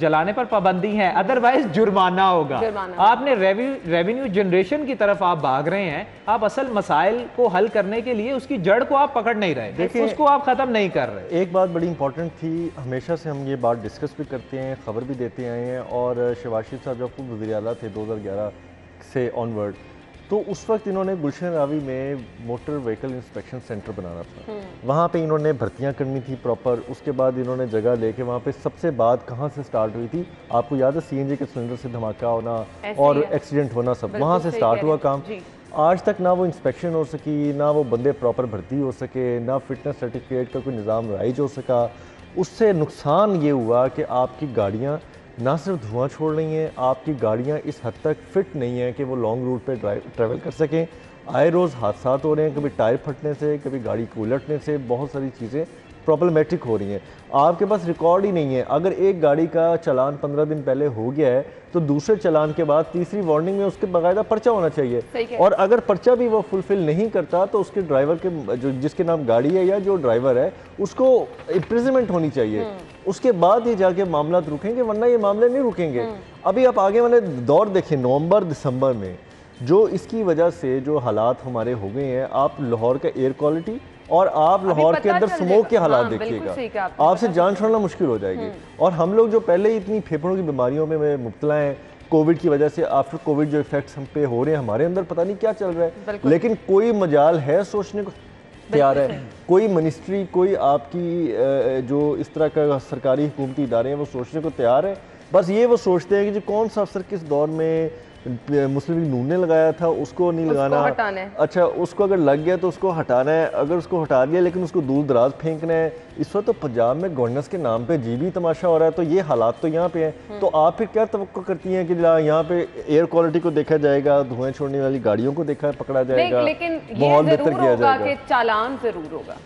जलाने पर पाबंदी है, अदरवाइज जुर्माना होगा। आपने रेवेन्यू जनरेशन की तरफ आप भाग रहे हैं। आप असल मसाइल को हल करने के लिए उसकी जड़ को आप पकड़ नहीं रहे, उसको आप खत्म नहीं कर रहे। एक बात बड़ी इंपॉर्टेंट थी, हमेशा से हम ये बात डिस्कस भी करते हैं, खबर भी देते आए हैं। और शहबाज शरीफ साहब जब खुद वज़ीर आला थे 2011 से ऑनवर्ड, तो उस वक्त इन्होंने गुलशन रावी में मोटर व्हीकल इंस्पेक्शन सेंटर बनाना था। वहाँ पे इन्होंने भर्तियाँ करनी थी प्रॉपर। उसके बाद इन्होंने जगह लेके वहाँ पे सबसे बात कहाँ से स्टार्ट हुई थी, आपको याद है? सीएनजी के सिलेंडर से धमाका होना और एक्सीडेंट होना, सब वहाँ से स्टार्ट हुआ काम। आज तक ना वो इंस्पेक्शन हो सकी, ना वो बंदे प्रॉपर भर्ती हो सके, ना फिटनेस सर्टिफिकेट का कोई निज़ाम राइज हो सका। उससे नुकसान ये हुआ कि आपकी गाड़ियाँ ना सिर्फ धुआं छोड़ रही हैं, आपकी गाड़ियाँ इस हद तक फिट नहीं हैं कि वो लॉन्ग रूट पे ट्रैवल कर सकें। आए रोज़ हादसा हो रहे हैं, कभी टायर फटने से, कभी गाड़ी को उलटने से, बहुत सारी चीज़ें प्रॉब्लमेटिक हो रही हैं। आपके पास रिकॉर्ड ही नहीं है। अगर एक गाड़ी का चलान 15 दिन पहले हो गया है तो दूसरे चलान के बाद तीसरी वार्निंग में उसके बाकायदा पर्चा होना चाहिए। और अगर पर्चा भी वो फुलफिल नहीं करता तो उसके ड्राइवर के जो जिसके नाम गाड़ी है या जो ड्राइवर है उसको इम्प्रिजनमेंट होनी चाहिए। उसके बाद ये जाके मामला रुकेंगे, वरना ये मामले नहीं रुकेंगे। अभी आप आगे वाले दौर देखें, नवंबर दिसंबर में जो इसकी वजह से जो हालात हमारे हो गए हैं, आप लाहौर का एयर क्वालिटी और आप लाहौर के अंदर स्मोक के हालात देखिएगा, आपसे जान छोड़ना मुश्किल हो जाएगी। और हम लोग जो पहले ही इतनी फेफड़ों की बीमारियों में मुब्तला हैं, कोविड की वजह से आफ्टर कोविड जो इफेक्ट्स हम पे हो रहे हैं, हमारे अंदर पता नहीं क्या चल रहा है। लेकिन कोई मजाल है सोचने को तैयार है? कोई मिनिस्ट्री, कोई आपकी जो इस तरह का सरकारी हुकूमती इदारे हैं वो सोचने को तैयार है। बस ये वो सोचते हैं कि जो कौन सा अफसर किस दौर में मुस्लिम लीग नून ने लगाया था उसको नहीं लगाना। अच्छा, उसको अगर लग गया तो उसको हटाना है, अगर उसको हटा दिया लेकिन उसको दूर दराज फेंकना है। इस वक्त तो पंजाब में गवर्नेंस के नाम पे जी भी तमाशा हो रहा है। तो ये हालात तो यहाँ पे हैं, तो आप फिर क्या तवक्को करती हैं कि यहाँ पे एयर क्वालिटी को देखा जाएगा, धुएं छोड़ने वाली गाड़ियों को देखा पकड़ा जाएगा, लेकिन माहौल बेहतर किया जाएगा, चालान जरूर होगा,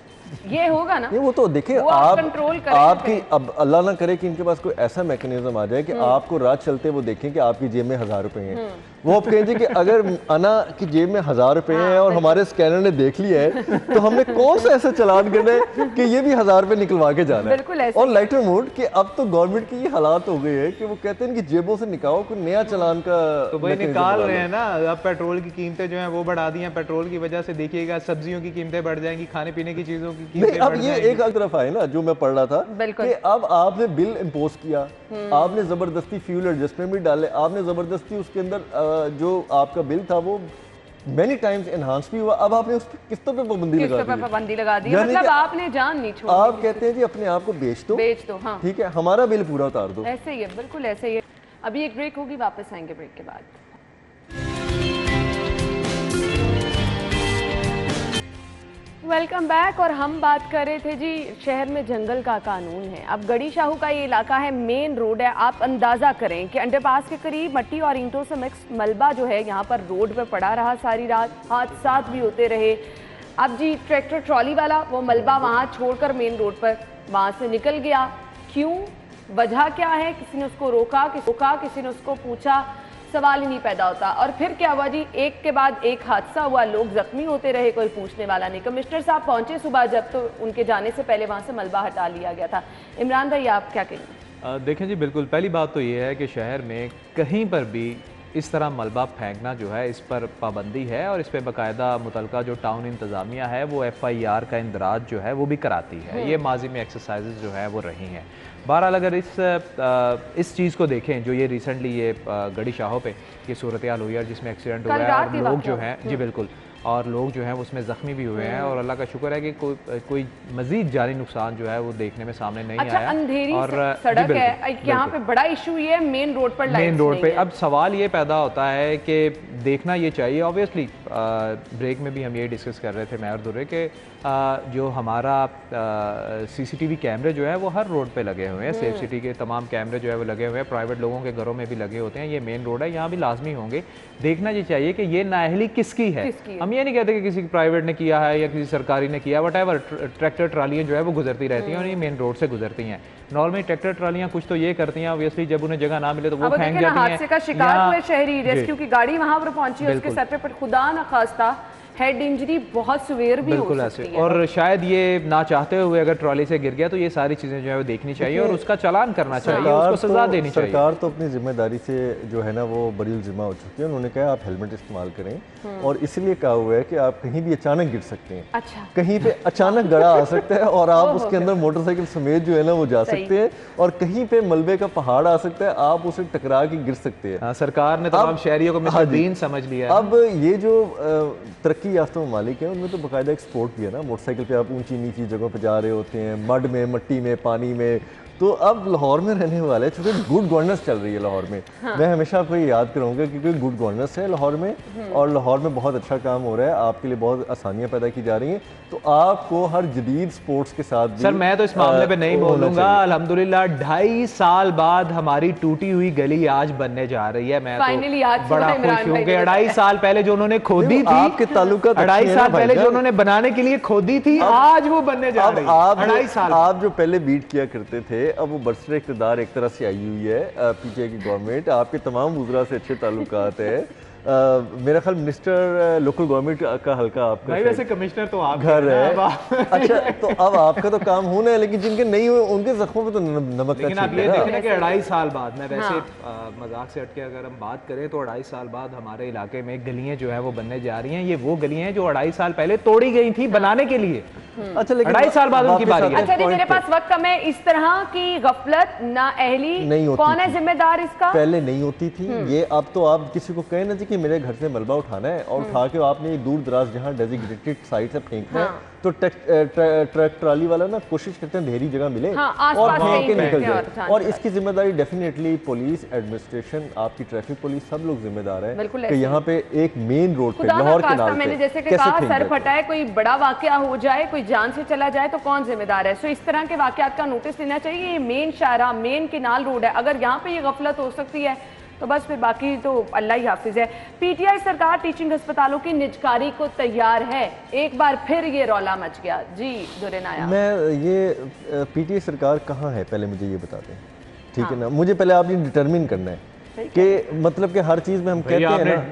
ये होगा ना। वो तो देखिए आप कंट्रोल करें, आपकी अब अल्लाह ना करे कि इनके पास कोई ऐसा मैकेनिज्म आ जाए कि आपको रात चलते वो देखें कि आपकी जेब में 1000 रुपए हैं। वो आप कहेंगे कि अगर अना की जेब में 1000 रुपए हैं और हमारे स्कैनर ने देख लिया है तो हमने कौन सा ऐसा चलान करना है कि ये भी 1000 रुपए निकलवा के जाना है। और लाइटर मूड कि अब तो गवर्नमेंट की ये हालात हो गई है कि वो कहते हैं इनकी जेबों से निकालो कोई नया चलान का। तो भाई निकाल रहे हैं ना। अब पेट्रोल की कीमतें जो है वो बढ़ा दी हैं, पेट्रोल की वजह से देखिएगा सब्जियों की कीमतें बढ़ जाएंगी, खाने पीने की चीजों की। नहीं, अब ये एक अलग तरफ आए ना, जो मैं पढ़ रहा था कि अब आपने बिल इंपोज किया, आपने जबरदस्ती फ्यूल एडजस्टमेंट भी डाले, आपने जबरदस्ती उसके अंदर जो आपका बिल था वो मेनी टाइम्स एनहांस भी हुआ। अब आपने उस किस्तों पे पाबंदी लगा दी, मतलब आपने जान नहीं छोड़ी। आप कहते हैं जी अपने आप को बेच दो, ठीक है, हमारा बिल पूरा उतार दो। ऐसे ही है, बिल्कुल ऐसे ही है। अभी एक ब्रेक होगी, वापस आएंगे ब्रेक के बाद। Welcome back. और हम बात कर रहे थे जी, शहर में जंगल का कानून है। अब गड़ी शाहू का ये इलाका है, मेन रोड है। आप अंदाज़ा करें कि अंडरपास के करीब मट्टी और ईंटों से मिक्स मलबा जो है यहाँ पर रोड पर पड़ा रहा सारी रात, हादसात भी होते रहे। अब जी ट्रैक्टर ट्रॉली वाला वो मलबा वहाँ छोड़कर मेन रोड पर वहाँ से निकल गया। क्यों, वजह क्या है? किसी ने उसको रोका, किसी ने उसको पूछा, सवाल ही नहीं पैदा होता। और फिर क्या हुआ जी, एक के बाद एक हादसा हुआ, लोग जख्मी होते रहे, कोई पूछने वाला नहीं। कमिश्नर साहब पहुंचे सुबह जब, तो उनके जाने से पहले वहां से मलबा हटा लिया गया था। इमरान भाई, आप क्या कहेंगे? देखें जी, बिल्कुल पहली बात तो ये है कि शहर में कहीं पर भी इस तरह मलबा फेंकना जो है, इस पर पाबंदी है और इस पर बाकायदा मुतलका जो टाउन इंतज़ामिया है वो FIR का इंदराज जो है वो भी कराती है। ये माजी में एक्सरसाइजेज जो है वो रही हैं। बहरहाल अगर इस चीज़ को देखें जो ये रिसेंटली ये गड़ी शाहों पे ये सूरत हाल हुई है जिसमें एक्सीडेंट हुआ है और लोग जो हैं, जी बिल्कुल, और लोग जो हैं उसमें ज़ख्मी भी हुए हैं। और अल्लाह का शुक्र है कि कोई मज़ीद जानी नुकसान जो है वो देखने में सामने नहीं आया। अंधेरी और सड़क है यहाँ पे, बड़ा इशू ये है मेन रोड पर, मेन रोड पे। अब सवाल ये पैदा होता है कि देखना ये चाहिए, ऑब्वियसली ब्रेक में भी हम ये डिस्कस कर रहे थे मैं और दुर्रे के, जो हमारा CCTV कैमरे जो है वो हर रोड पर लगे हुए हैं। सेफ सिटी के तमाम कैमरे जो है वो लगे हुए हैं, प्राइवेट लोगों के घरों में भी लगे होते हैं। ये मेन रोड है, यहाँ भी लाजमी होंगे। देखना ये चाहिए कि ये नाअहली किसकी है। हम ये नहीं कहते कि किसी प्राइवेट ने किया है या किसी सरकारी ने किया, वटएवर। ट्रैक्टर ट्रालियाँ जो है वो गुजरती रहती हैं और ये मेन रोड से गुजरती हैं। नॉर्मली ट्रैक्टर ट्रालियाँ कुछ तो ये करती हैं, ऑब्वियसली जब उन्हें जगह ना मिले तो वो फेंक जाती हैं। हादसे का शिकार हुए शहरी, रेस्क्यू की गाड़ी वहाँ पर पहुंची, उसके सर पर खुदा न खास्ता हेड इंजरी बहुत सीवियर भी हो सकती है। और शायद ये ना चाहते हुए अगर ट्रॉली से गिर गया तो ये सारी चीज़ें जो है वो देखनी चाहिए और उसका चालान करना चाहिए, उसको सजा देनी चाहिए। सरकार तो अपनी जिम्मेदारी से जो है ना वो बड़ी उलझिमा हो चुकी है। उन्होंने कहा आप हेलमेट इस्तेमाल करें और इसीलिए कहा हुआ है कि आप कहीं भी अचानक गिर सकते हैं। अच्छा, कहीं पे अचानक गड़ा आ सकता है और आप उसके अंदर मोटरसाइकिल समेत जो है ना वो जा सकते हैं, और कहीं पे मलबे का पहाड़ आ सकता है, आप उसे टकरा के गिर सकते हैं। सरकार ने तमाम शहरियों को मिसाल समझ लिया। अब ये जो की याफ्ता ममालिक है उनमें तो बाकायदा एक्सपोर्ट भी है ना, मोटरसाइकिल पे आप ऊंची नीची जगहों पे जा रहे होते हैं, मड में, मट्टी में, पानी में। तो अब लाहौर में रहने वाले, चूँकि गुड गवर्नेंस चल रही है लाहौर में, हाँ। मैं हमेशा आपको ये याद करूँगा क्योंकि गुड गवर्नेंस है लाहौर में और लाहौर में बहुत अच्छा काम हो रहा है, आपके लिए बहुत आसानियाँ पैदा की जा रही हैं। तो आपको हर जदीद स्पोर्ट्स के साथ, सर मैं तो इस मामले पे नहीं बोलूँगा, अल्हम्दुलिल्लाह 2.5 साल बाद हमारी टूटी हुई गली आज बनने जा रही है। मैं फाइनली आज बड़ा खुश हूँ कि 2.5 साल पहले जो उन्होंने खोदी थी, आपके ताल्लुक 2.5 साल पहले जो उन्होंने बनाने के लिए खोदी थी, आज वो बनने जा रही है। 2.5 साल आप जो पहले बीट किया करते थे, अब वो बरसरे इक़्तिदार एक तरह से आई हुई है, पीटीआई की गवर्नमेंट, आपके तमाम वज़रा से अच्छे ताल्लुकात हैं। मेरा ख्याल मिनिस्टर लोकल गवर्नमेंट का हल्का आपका नहीं, वैसे कमिश्नर तो आप घर है। अच्छा, तो अब आपका तो काम होना है, लेकिन जिनके नहीं हुए उनके जख्मों पे तो नमक का छिड़काव। लेकिन आप ये देखिए 2.5 साल बाद, मैं वैसे मजाक से हटके अगर हम बात करें तो 2.5 साल बाद हमारे इलाके में गलियाँ जो है वो बनने जा रही हैं। ये वो गलियाँ हैं जो 2.5 साल पहले तोड़ी गई थी बनाने के लिए। अच्छा, लेकिन 2.5 साल बाद उनकी बारी है। अच्छा जी, मेरे पास वक्त कम है। इस तरह की गफलत नाअहली, कौन है जिम्मेदार इसका? पहले नहीं होती थी ये। अब तो आप किसी को कहें ना कि मेरे घर से मलबा उठाना है और उठा के आपने दूर दराज जहाँ डेजिग्नेटेड साइट से फेंकना है, तो ट्रक ट्राली वाला ना कोशिश करते हैं ढेरी जगह मिले, हाँ, और फेंक के निकल जाए। और इसकी जिम्मेदारी डेफिनेटली पुलिस एडमिनिस्ट्रेशन, आपकी ट्रैफिक पुलिस, सब लोग जिम्मेदार हैं कि यहाँ पे एक मेन रोड पे लाहौर के नाम पे जैसे कि कहा सर फटा है, कोई बड़ा वाकया हो जाए, कोई जान से चला जाए तो कौन जिम्मेदार है? सो इस तरह के वाकयात का नोटिस लेना चाहिए। ये मेन शाहरा, मेन किनाल रोड है, अगर यहाँ पे ये गफलत हो सकती है तो बस फिर बाकी तो अल्लाह ही हाफिज है। PTI सरकार टीचिंग अस्पतालों की निजकारी को तैयार है, एक बार फिर ये रौला मच गया जी। दुरेनाया, मैं ये PTI सरकार कहाँ है पहले मुझे ये बता दें, ठीक है ना? मुझे पहले आप ये डिटरमिन करना है कि मतलब कि हर चीज़ में हम कहते हैं ना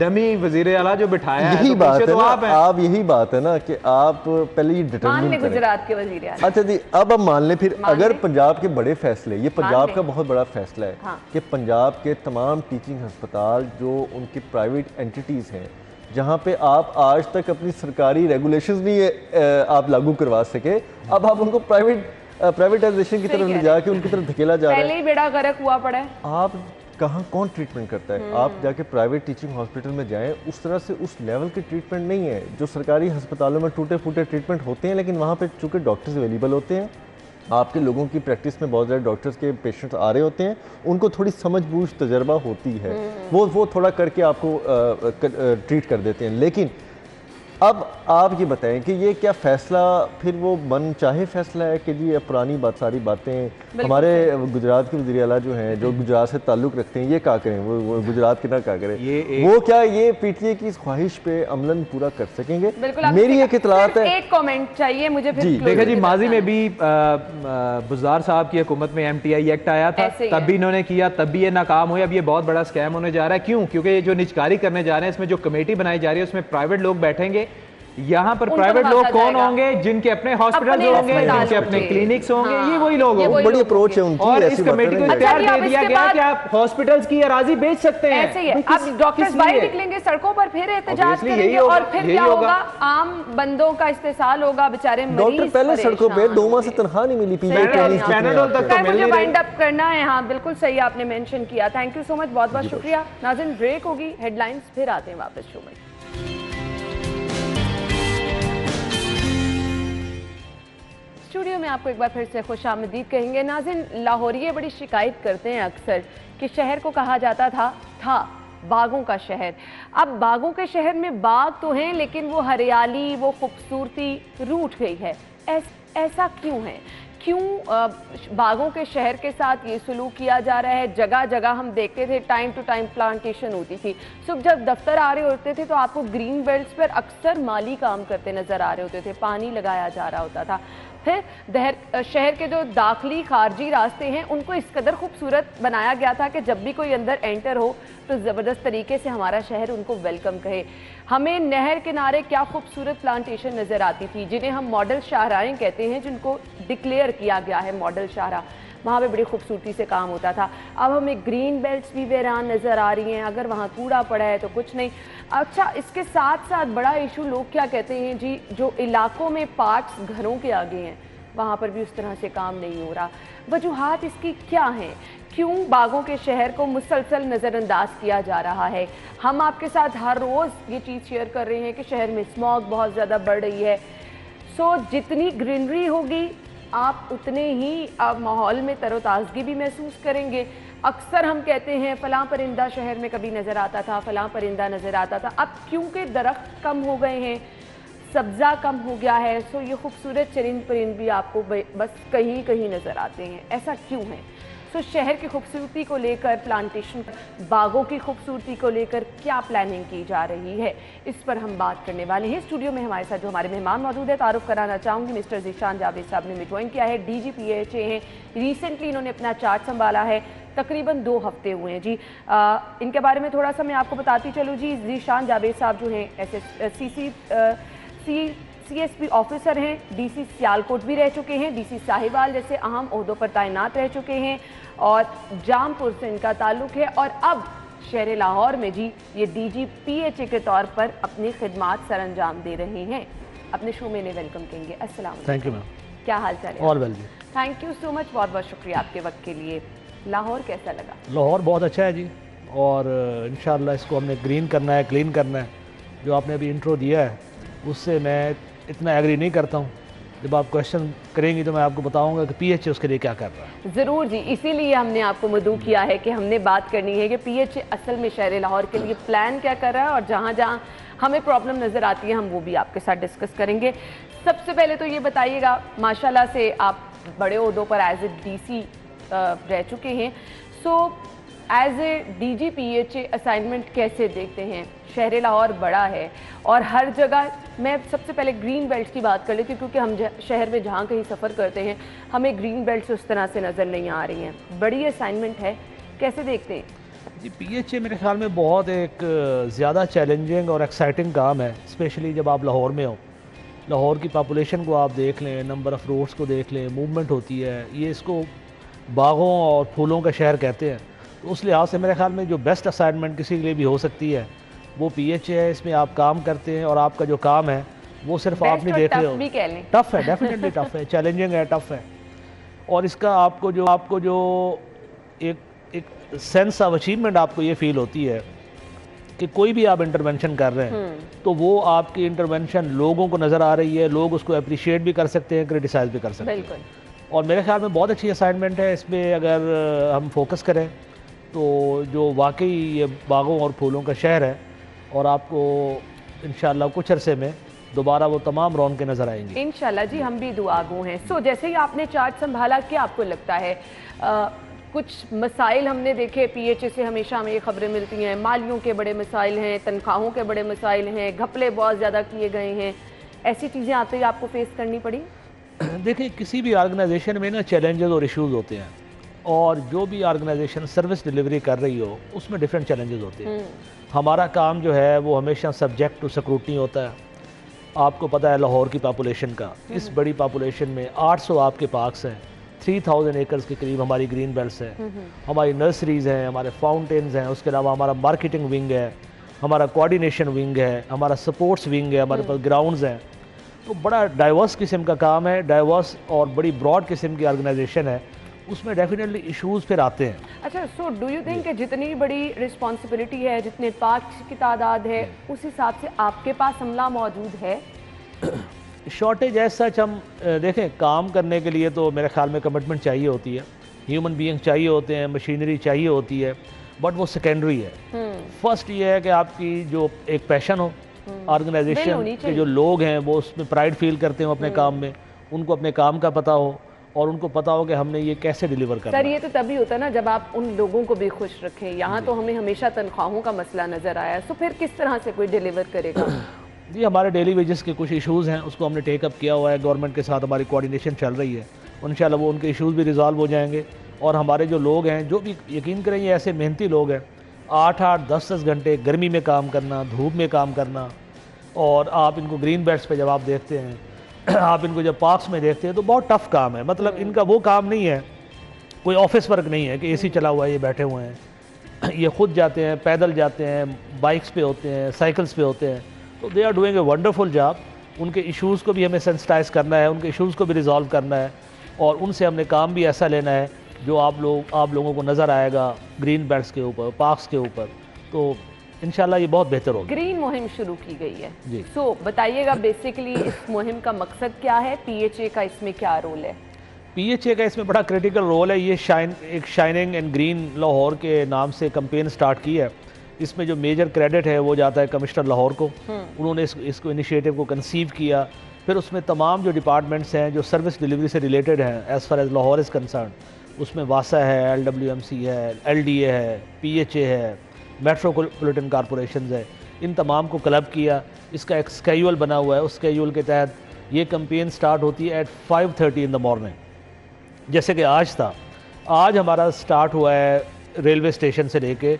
डमी वजीरे आला जो बिठाया है, यही तो बात है ना, आप यही बात है ना कि आप पहले ये डिटरमिन करें। गुजरात के वजीरे आला, अच्छा जी, अब हम मान लें फिर अगर पंजाब के बड़े फैसले, ये पंजाब का बहुत बड़ा फैसला है, हाँ। कि पंजाब के तमाम टीचिंग हस्पताल जो उनके प्राइवेट एंटिटीज़ हैं, जहाँ पे आप आज तक अपनी सरकारी रेगुलेशन नहीं आप लागू करवा सके, अब आप उनको प्राइवेटाइजेशन की तरफ ले जाके उनकी तरफ धकेला जा रहा है। पहले ही बेड़ा गर्क हुआ पड़ा है। आप कहाँ कौन ट्रीटमेंट करता है? आप जाके प्राइवेट टीचिंग हॉस्पिटल में जाएं, उस तरह से उस लेवल के ट्रीटमेंट नहीं है जो सरकारी अस्पतालों में टूटे फूटे ट्रीटमेंट होते हैं, लेकिन वहाँ पे चूँकि डॉक्टर्स अवेलेबल होते हैं, आपके लोगों की प्रैक्टिस में बहुत ज़्यादा डॉक्टर्स के पेशेंट्स आ रहे होते हैं, उनको थोड़ी समझ बूझ तजर्बा होती है, वो थोड़ा करके आपको ट्रीट कर देते हैं। लेकिन अब आप ये बताएं कि ये क्या फैसला फिर वो मन चाहे फैसला है कि जी ये पुरानी बात सारी बातें हमारे गुजरात के वज़ीर आला जो हैं जो गुजरात से ताल्लुक़ रखते हैं ये क्या करें, वो गुजरात के ना क्या करें, वो क्या ये पीटीए की ख्वाहिश पे अमलन पूरा कर सकेंगे? मेरी एक इतलात है, एक कमेंट चाहिए मुझे। देखा जी माजी में भी बुजार साहब की हुकूमत में MTI एक्ट आया था, तब भी इन्होंने किया, तब भी ये नाकाम हुए। अब ये बहुत बड़ा स्कैम होने जा रहा है। क्यों? क्योंकि जो निचकारी करने जा रहे हैं इसमें जो कमेटी बनाई जा रही है उसमें प्राइवेट लोग बैठेंगे। यहाँ पर प्राइवेट लोग कौन होंगे? जिनके अपने हॉस्पिटल्स होंगे, जिनके अपने क्लिनिक्स होंगे, ये वही लोग होंगे। बड़ी अप्रोच है उनकी। और इस कमेटी को इख्तियार दे दिया गया कि आप हॉस्पिटल्स की अराजी बेच सकते हैं। ऐसे ही है, अब डॉक्टर्स बाहर निकलेंगे सड़कों पर, फिर एहतजाज करेंगे और फिर क्या होगा? आम बंदों का इस्तेसाल होगा, बेचारे डॉक्टर पहले सड़कों पर 2 माह से तनख्वाह नहीं मिली, मुझे वाइंड अप करना है। हाँ बिल्कुल सही आपने मेंशन किया, थैंक यू सो मच, बहुत बहुत शुक्रिया। नाज़रीन ब्रेक होगी, हेडलाइंस फिर आते हैं वापस शो में। स्टूडियो में आपको एक बार फिर से खुश आमदीद कहेंगे। नाज़िन लाहौरिये बड़ी शिकायत करते हैं अक्सर कि शहर को कहा जाता था बागों का शहर। अब बागों के शहर में बाग तो हैं लेकिन वो हरियाली, वो खूबसूरती रूठ गई है। ऐसा क्यों है? क्यों बागों के शहर के साथ ये सलूक किया जा रहा है? जगह जगह हम देखते थे टाइम टू टाइम प्लांटेशन होती थी। सुबह जब दफ्तर आ रहे होते थे तो आपको ग्रीन बेल्ट्स पर अक्सर माली काम करते नज़र आ रहे होते थे, पानी लगाया जा रहा होता था। फिर शहर के जो दाखिली खारजी रास्ते हैं उनको इस कदर खूबसूरत बनाया गया था कि जब भी कोई अंदर एंटर हो तो ज़बरदस्त तरीके से हमारा शहर उनको वेलकम कहे। हमें नहर किनारे क्या खूबसूरत प्लांटेशन नज़र आती थी जिन्हें हम मॉडल शाहराएँ कहते हैं, जिनको डिक्लेयर किया गया है मॉडल शाहरा। वहाँ पे बड़ी खूबसूरती से काम होता था। अब हमें ग्रीन बेल्ट्स भी वेरान नज़र आ रही हैं, अगर वहाँ कूड़ा पड़ा है तो कुछ नहीं। अच्छा, इसके साथ साथ बड़ा इशू लोग क्या कहते हैं जी, जो इलाकों में पार्क्स घरों के आगे हैं वहाँ पर भी उस तरह से काम नहीं हो रहा। वजूहात इसकी क्या हैं? क्यों बागों के शहर को मुसलसल नज़रअंदाज किया जा रहा है? हम आपके साथ हर रोज़ ये चीज़ शेयर कर रहे हैं कि शहर में स्मॉग बहुत ज़्यादा बढ़ रही है। सो जितनी ग्रीनरी होगी आप उतने ही माहौल में तरोताज़गी भी महसूस करेंगे। अक्सर हम कहते हैं फ़लाँ परिंदा शहर में कभी नज़र आता था, फ़लाँ परिंदा नज़र आता था। अब क्योंकि दरख्त कम हो गए हैं, सब्ज़ा कम हो गया है, सो ये खूबसूरत चरिंद परिंद भी आपको बस कहीं कहीं नज़र आते हैं। ऐसा क्यों है? सो शहर की खूबसूरती को लेकर, प्लांटेशन बागों की खूबसूरती को लेकर क्या प्लानिंग की जा रही है, इस पर हम बात करने वाले हैं। स्टूडियो में हमारे साथ जो हमारे मेहमान मौजूद है, तारुफ कराना चाहूँगी मिस्टर ज़ीशान जावेद साहब ने ज्वाइन किया है, DG PHA हैं। रिसेंटली इन्होंने अपना चार्ज संभाला है, तकरीबन 2 हफ्ते हुए हैं जी। इनके बारे में थोड़ा सा मैं आपको बताती चलूँ जी। ज़ीशान जावेद साहब जो हैं CSP ऑफिसर हैं, DC सियालकोट भी रह चुके हैं, DC साहिवाल जैसे अहम ओहदों पर तैनात रह चुके हैं और जामपुर से इनका ताल्लुक़ है। और अब शहर लाहौर में जी ये DG PHA के तौर पर अपनी खिदमात सर अंजाम दे रहे हैं। अपने शो में वेलकम कहेंगे। अस्सलाम वालेकुम। थैंक यू मैम, क्या हाल चाल है? ऑल वेल जी, थैंक यू सो मच, बहुत बहुत शुक्रिया आपके वक्त के लिए। लाहौर कैसा लगा? लाहौर बहुत अच्छा है जी, और इंशाल्लाह इसको हमने ग्रीन करना है, क्लीन करना है। जो आपने अभी इंट्रो दिया है उससे मैं इतना एग्री नहीं करता हूँ। जब आप क्वेश्चन करेंगी तो मैं आपको बताऊंगा कि PHA उसके लिए क्या कर रहा है। ज़रूर जी, इसीलिए हमने आपको मदऊ किया है कि हमने बात करनी है कि PHA असल में शहर लाहौर के लिए प्लान क्या कर रहा है, और जहाँ जहाँ हमें प्रॉब्लम नज़र आती है हम वो भी आपके साथ डिस्कस करेंगे। सबसे पहले तो ये बताइएगा, माशाल्लाह से आप बड़े ओहदों पर एज ए DC रह चुके हैं, so as a DG PHA assignment कैसे देखते हैं? शहर लाहौर बड़ा है और हर जगह, मैं सबसे पहले ग्रीन बेल्ट की बात कर लेती हूँ क्योंकि हम शहर में जहाँ कहीं सफ़र करते हैं हमें ग्रीन बेल्ट उस तरह से नज़र नहीं आ रही हैं। बड़ी असाइनमेंट है, कैसे देखते हैं जी? PHA मेरे ख्याल में बहुत एक ज़्यादा चैलेंजिंग और एक्साइटिंग काम है, स्पेशली जब आप लाहौर में हो। लाहौर की पॉपुलेशन को आप देख लें, नंबर ऑफ़ रोड्स को देख लें, मूवमेंट होती है। ये इसको बागों और फूलों का शहर कहते हैं, तो उस लिहाज से मेरे ख्याल में जो बेस्ट असाइनमेंट किसी के लिए भी हो सकती है वो PHA है। इसमें आप काम करते हैं और आपका जो काम है वो सिर्फ आप नहीं देख रहे हो। टफ है, डेफिनेटली टफ है, चैलेंजिंग है, टफ है। और इसका आपको जो एक सेंस ऑफ अचीवमेंट आपको ये फील होती है कि कोई भी आप इंटरवेंशन कर रहे हैं तो वो आपकी इंटरवेंशन लोगों को नज़र आ रही है, लोग उसको अप्रिशिएट भी कर सकते हैं, क्रिटिसाइज भी कर सकते हैं। और मेरे ख्याल में बहुत अच्छी असाइनमेंट है। इसमें अगर हम फोकस करें तो जो वाकई ये बागों और फूलों का शहर है, और आपको इंशाल्लाह कुछ अरसे में दोबारा वो तमाम रौनकें नजर आएंगी इंशाल्लाह। जी हम भी दुआगो हैं। सो जैसे ही आपने चार्ट संभाला, क्या आपको लगता है कुछ मसाइल हमने देखे? पीएचए से हमेशा हमें ये खबरें मिलती हैं, मालियों के बड़े मसाइल हैं, तनख्वाहों के बड़े मसाइल हैं, घपले बहुत ज़्यादा किए गए हैं, ऐसी चीज़ें आते ही आपको फेस करनी पड़ी? देखिए, किसी भी ऑर्गेनाइजेशन में ना चैलेंजेस और इश्यूज़ होते हैं, और जो भी ऑर्गेनाइजेशन सर्विस डिलीवरी कर रही हो उसमें डिफरेंट चैलेंजेस होते हैं। हमारा काम जो है वो हमेशा सब्जेक्ट टू स्क्रूटनी होता है। आपको पता है लाहौर की पॉपुलेशन का, इस बड़ी पॉपुलेशन में 800 आपके पार्क्स हैं, 3000 एकर्स के करीब हमारी ग्रीन बेल्ट्स हैं, हमारी नर्सरीज़ हैं, हमारे फाउंटेन्स हैं, उसके अलावा हमारा मार्केटिंग विंग है, हमारा कोऑर्डिनेशन विंग है, हमारा सपोर्ट्स विंग है, हमारे पास ग्राउंड्स हैं। तो बड़ा डाइवर्स किस्म का काम है, डाइवर्स और बड़ी ब्रॉड किस्म की ऑर्गेनाइजेशन है, उसमें डेफिनेटली इश्यूज़ फिर आते हैं। अच्छा, सो डू यू थिंक कि जितनी बड़ी रिस्पॉन्सिबिलिटी है, जितने पार्क की तादाद है, उस हिसाब से आपके पास अमला मौजूद है? शॉर्टेज एज सच हम देखें, काम करने के लिए तो मेरे ख्याल में कमिटमेंट चाहिए होती है, ह्यूमन बीइंग चाहिए होते हैं, मशीनरी चाहिए होती है, बट वो सेकेंडरी है। फर्स्ट ये है कि आपकी जो एक पैशन हो, ऑर्गेनाइजेशन के जो लोग हैं वो उसमें प्राइड फील करते हो अपने काम में, उनको अपने काम का पता हो और उनको पता हो कि हमने ये कैसे डिलीवर करना है। सर ये तो तभी होता है ना जब आप उन लोगों को भी खुश रखें। यहाँ तो हमें हमेशा तनख्वाहों का मसला नज़र आया, तो फिर किस तरह से कोई डिलीवर करेगा? जी हमारे डेली वेजेस के कुछ इश्यूज़ हैं, उसको हमने टेकअप किया हुआ है, गवर्नमेंट के साथ हमारी कोऑर्डिनेशन चल रही है, इंशाल्लाह वो उनके इश्यूज़ भी रिजॉल्व हो जाएंगे। और हमारे जो लोग हैं, जो भी यकीन करें ये ऐसे मेहनती लोग हैं, 8-8, 10-10 घंटे गर्मी में काम करना, धूप में काम करना, और आप इनको ग्रीन बेल्ट्स पर जब आप देखते हैं, आप इनको जब पार्क्स में देखते हैं, तो बहुत टफ काम है। मतलब इनका वो काम नहीं है, कोई ऑफिस वर्क नहीं है कि एसी चला हुआ है ये बैठे हुए हैं, ये खुद जाते हैं, पैदल जाते हैं, बाइक्स पे होते हैं, साइकिल्स पे होते हैं। तो they are doing a wonderful job. उनके इश्यूज़ को भी हमें सेंसिटाइज़ करना है, उनके इश्यूज़ को भी रिजॉल्व करना है, और उनसे हमने काम भी ऐसा लेना है जो आप लोगों को नज़र आएगा ग्रीन बेल्ट्स के ऊपर, पार्क्स के ऊपर। तो इंशाल्लाह ये बहुत बेहतर होगा। ग्रीन मुहिम शुरू की गई है जी। सो बताइएगा बेसिकली इस मुहिम का मकसद क्या है, पीएचए का इसमें क्या रोल है? पीएचए का इसमें बड़ा क्रिटिकल रोल है। ये शाइनिंग एंड ग्रीन लाहौर के नाम से कैंपेन स्टार्ट की है। इसमें जो मेजर क्रेडिट है वो जाता है कमिश्नर लाहौर को, उन्होंने इसको इनिशिएटिव को कंसीव किया। फिर उसमें तमाम जो डिपार्टमेंट्स हैं जो सर्विस डिलीवरी से रिलेटेड हैं as far as Lahore is concern, उसमें वासा है, LWMC है, LDA है, PHA है, मेट्रोपोलिटन कॉरपोरेशन है, इन तमाम को क्लब किया। इसका एक स्केड्यूल बना हुआ है, उस स्केड्यूल के तहत ये कैंपेन स्टार्ट होती है एट 5:30 इन द मॉर्निंग, जैसे कि आज था। आज हमारा स्टार्ट हुआ है रेलवे स्टेशन से लेके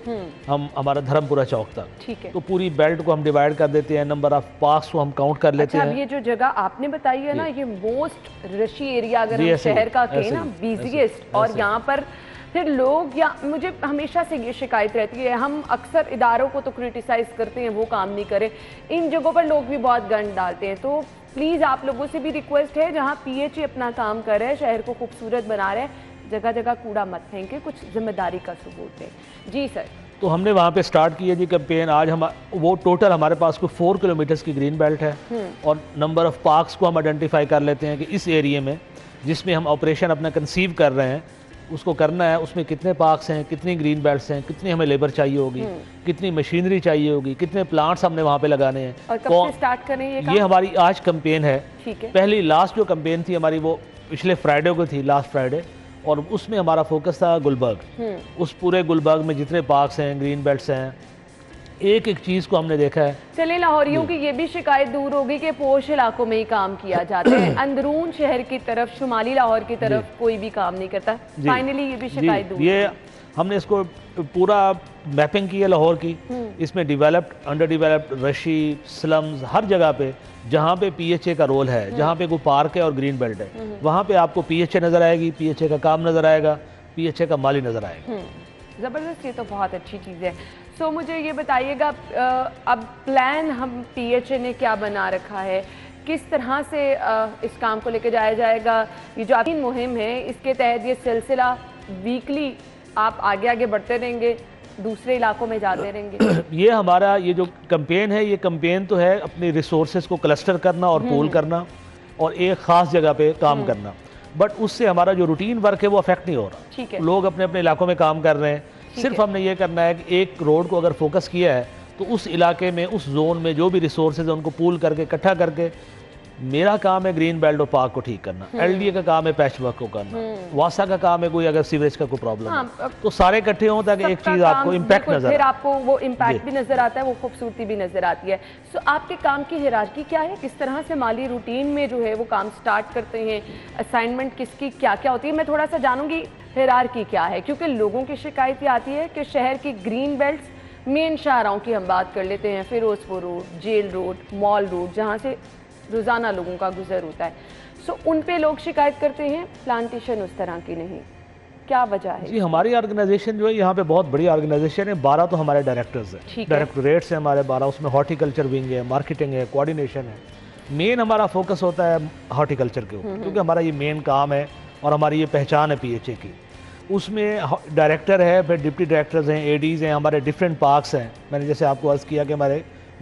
हमारा धर्मपुरा चौक तक। तो पूरी बेल्ट को हम डिवाइड कर देते हैं, नंबर ऑफ पार्क्स को हम काउंट कर लेते हैं। ये जो जगह आपने बताई है ना, ये मोस्ट रशी एरिया अगर हम शहर का कहें ना, बिजीएस्ट। और यहाँ पर फिर लोग, या मुझे हमेशा से ये शिकायत रहती है, हम अक्सर इदारों को तो क्रिटिसाइज़ करते हैं वो काम नहीं करें, इन जगहों पर लोग भी बहुत गंद डालते हैं। तो प्लीज़ आप लोगों से भी रिक्वेस्ट है, जहाँ पीएचए अपना काम कर रहा है, शहर को खूबसूरत बना रहा है, जगह जगह कूड़ा मत फेंकें, कुछ जिम्मेदारी का सबूत है। जी सर, तो हमने वहाँ पे स्टार्ट किया जी कैंपेन। आज हम वो टोटल हमारे पास कोई 4 किलोमीटर्स की ग्रीन बेल्ट है, और नंबर ऑफ़ पार्क्स को हम आइडेंटिफाई कर लेते हैं कि इस एरिए में जिसमें हम ऑपरेशन अपना कंसीव कर रहे हैं उसको करना है, उसमें कितने पार्क्स हैं, कितनी ग्रीन बेल्ट्स हैं, कितनी हमें लेबर चाहिए होगी, कितनी मशीनरी चाहिए होगी, कितने प्लांट्स हमने वहाँ पे लगाने हैं, और कब से स्टार्ट करें ये हमारी आज कैंपेन है। पहली लास्ट जो कैंपेन थी हमारी वो पिछले फ्राइडे को थी, लास्ट फ्राइडे, और उसमें हमारा फोकस था गुलबर्ग। उस पूरे गुलबर्ग में जितने पार्क्स हैं, ग्रीन बेल्ट्स हैं, एक एक चीज़ को हमने देखा है। चले लाहौरियों की ये भी शिकायत दूर होगी कि पोश इलाकों में ही काम किया जाता है, अंदरून शहर की तरफ, शुमाली लाहौर की तरफ कोई भी काम नहीं करता। फाइनली ये भी शिकायत दूर होगी। हमने इसको पूरा मैपिंग की है लाहौर की, इसमें डेवलप्ड, अंडर डेवलप्ड, रशी, स्लम्स, हर जगह पे जहाँ पे पीएचए का रोल है, जहाँ पे कोई पार्क है और ग्रीन बेल्ट है, वहाँ पे आपको पीएचए नज़र आएगी, पीएचए का काम नज़र आएगा, पीएचए का माली नज़र आएगा। ज़बरदस्त, ये तो बहुत अच्छी चीज़ है। सो मुझे ये बताइएगा अब प्लान हम पीएचए ने क्या बना रखा है, किस तरह से इस काम को लेकर जाया जाएगा? ये जो आपकी मुहिम है इसके तहत ये सिलसिला वीकली आप आगे आगे बढ़ते रहेंगे, दूसरे इलाकों में जाते रहेंगे? ये हमारा ये जो कैंपेन है, ये कैंपेन तो है अपने रिसोर्सेज को क्लस्टर करना और पूल करना और एक ख़ास जगह पे काम करना, बट उससे हमारा जो रूटीन वर्क है वो अफेक्ट नहीं हो रहा। ठीक है, लोग अपने अपने इलाकों में काम कर रहे हैं, सिर्फ हमने ये करना है कि एक रोड को अगर फोकस किया है तो उस इलाके में, उस जोन में जो भी रिसोर्सेज हैं उनको पूल करके इकट्ठा करके, मेरा काम है ग्रीन बेल्ट और पार्क को ठीक करना, एलडीए का काम है पैचवर्क को करना, वासा का काम है कोई अगर सीवरेज का कोई प्रॉब्लम है तो सारे इकट्ठे हों ताकि एक चीज आपको इम्पैक्ट नजर, फिर आपको वो इम्पैक्ट भी नजर आता है, वो खूबसूरती भी नजर आती है। सो आपके काम की हायरार्की क्या है, किस तरह से माली रूटीन में जो है वो काम स्टार्ट करते हैं, असाइनमेंट किसकी क्या क्या होती है, मैं थोड़ा सा जानूंगी हायरार्की क्या है, क्योंकि लोगों की शिकायत ये आती है कि शहर की ग्रीन बेल्ट मेन शाहराओं की हम बात कर लेते हैं, Ferozepur road, jail road, mall road, जहाँ से रोज़ाना लोगों का गुजर होता है, सो उन पे लोग शिकायत करते हैं प्लांटेशन उस तरह की नहीं, क्या वजह है? जी हमारी ऑर्गेनाइजेशन जो है यहाँ पे बहुत बड़ी ऑर्गेनाइजेशन है, 12 तो हमारे डायरेक्टर्स हैं, डायरेक्टोरेट्स हैं हमारे 12, उसमें हॉर्टिकल्चर विंग है, मार्केटिंग है, कोऑर्डिनेशन है। मेन हमारा फोकस होता है हॉर्टिकल्चर के ऊपर क्योंकि हमारा ये मेन काम है और हमारी ये पहचान है PHA की। उसमें डायरेक्टर है, फिर डिप्टी डायरेक्टर्स हैं, ADs हैं, हमारे डिफरेंट पार्क्स हैं। मैंने जैसे आपको अर्ज़ किया कि हमारे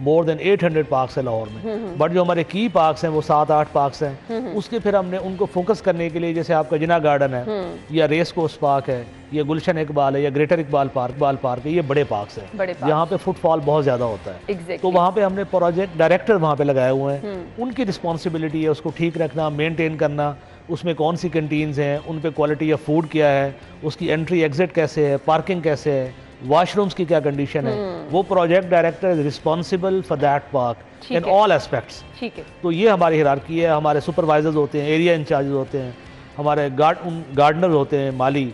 मोर देन 800 पार्क्स हैं लाहौर में, बट जो हमारे की पार्क्स हैं वो 7-8 पार्क्स हैं। उसके फिर हमने उनको फोकस करने के लिए, जैसे आपका जिना गार्डन है या रेस कोर्स पार्क है या गुलशन इकबाल है या ग्रेटर इकबाल पार्क है, ये बड़े पार्क्स हैं यहाँ पे फुटफॉल बहुत ज़्यादा होता है। तो वहाँ पे हमने प्रोजेक्ट डायरेक्टर वहाँ पे लगाए हुए हैं, उनकी रिस्पॉन्सिबिलिटी है उसको ठीक रखना, मेनटेन करना, उसमें कौन सी कैंटीन्स हैं, उन पर क्वालिटी ऑफ फूड क्या है, उसकी एंट्री एग्जिट कैसे है, पार्किंग कैसे है, वॉशरूम्स की क्या कंडीशन है, वो project director is responsible for that park in all aspects. ठीक है, तो ये हमारी हायरार्की है। हमारे सुपरवाइजर्स होते हैं, एरिया इंचार्जेस होते हैं, हमारे गार्डनर होते हैं माली,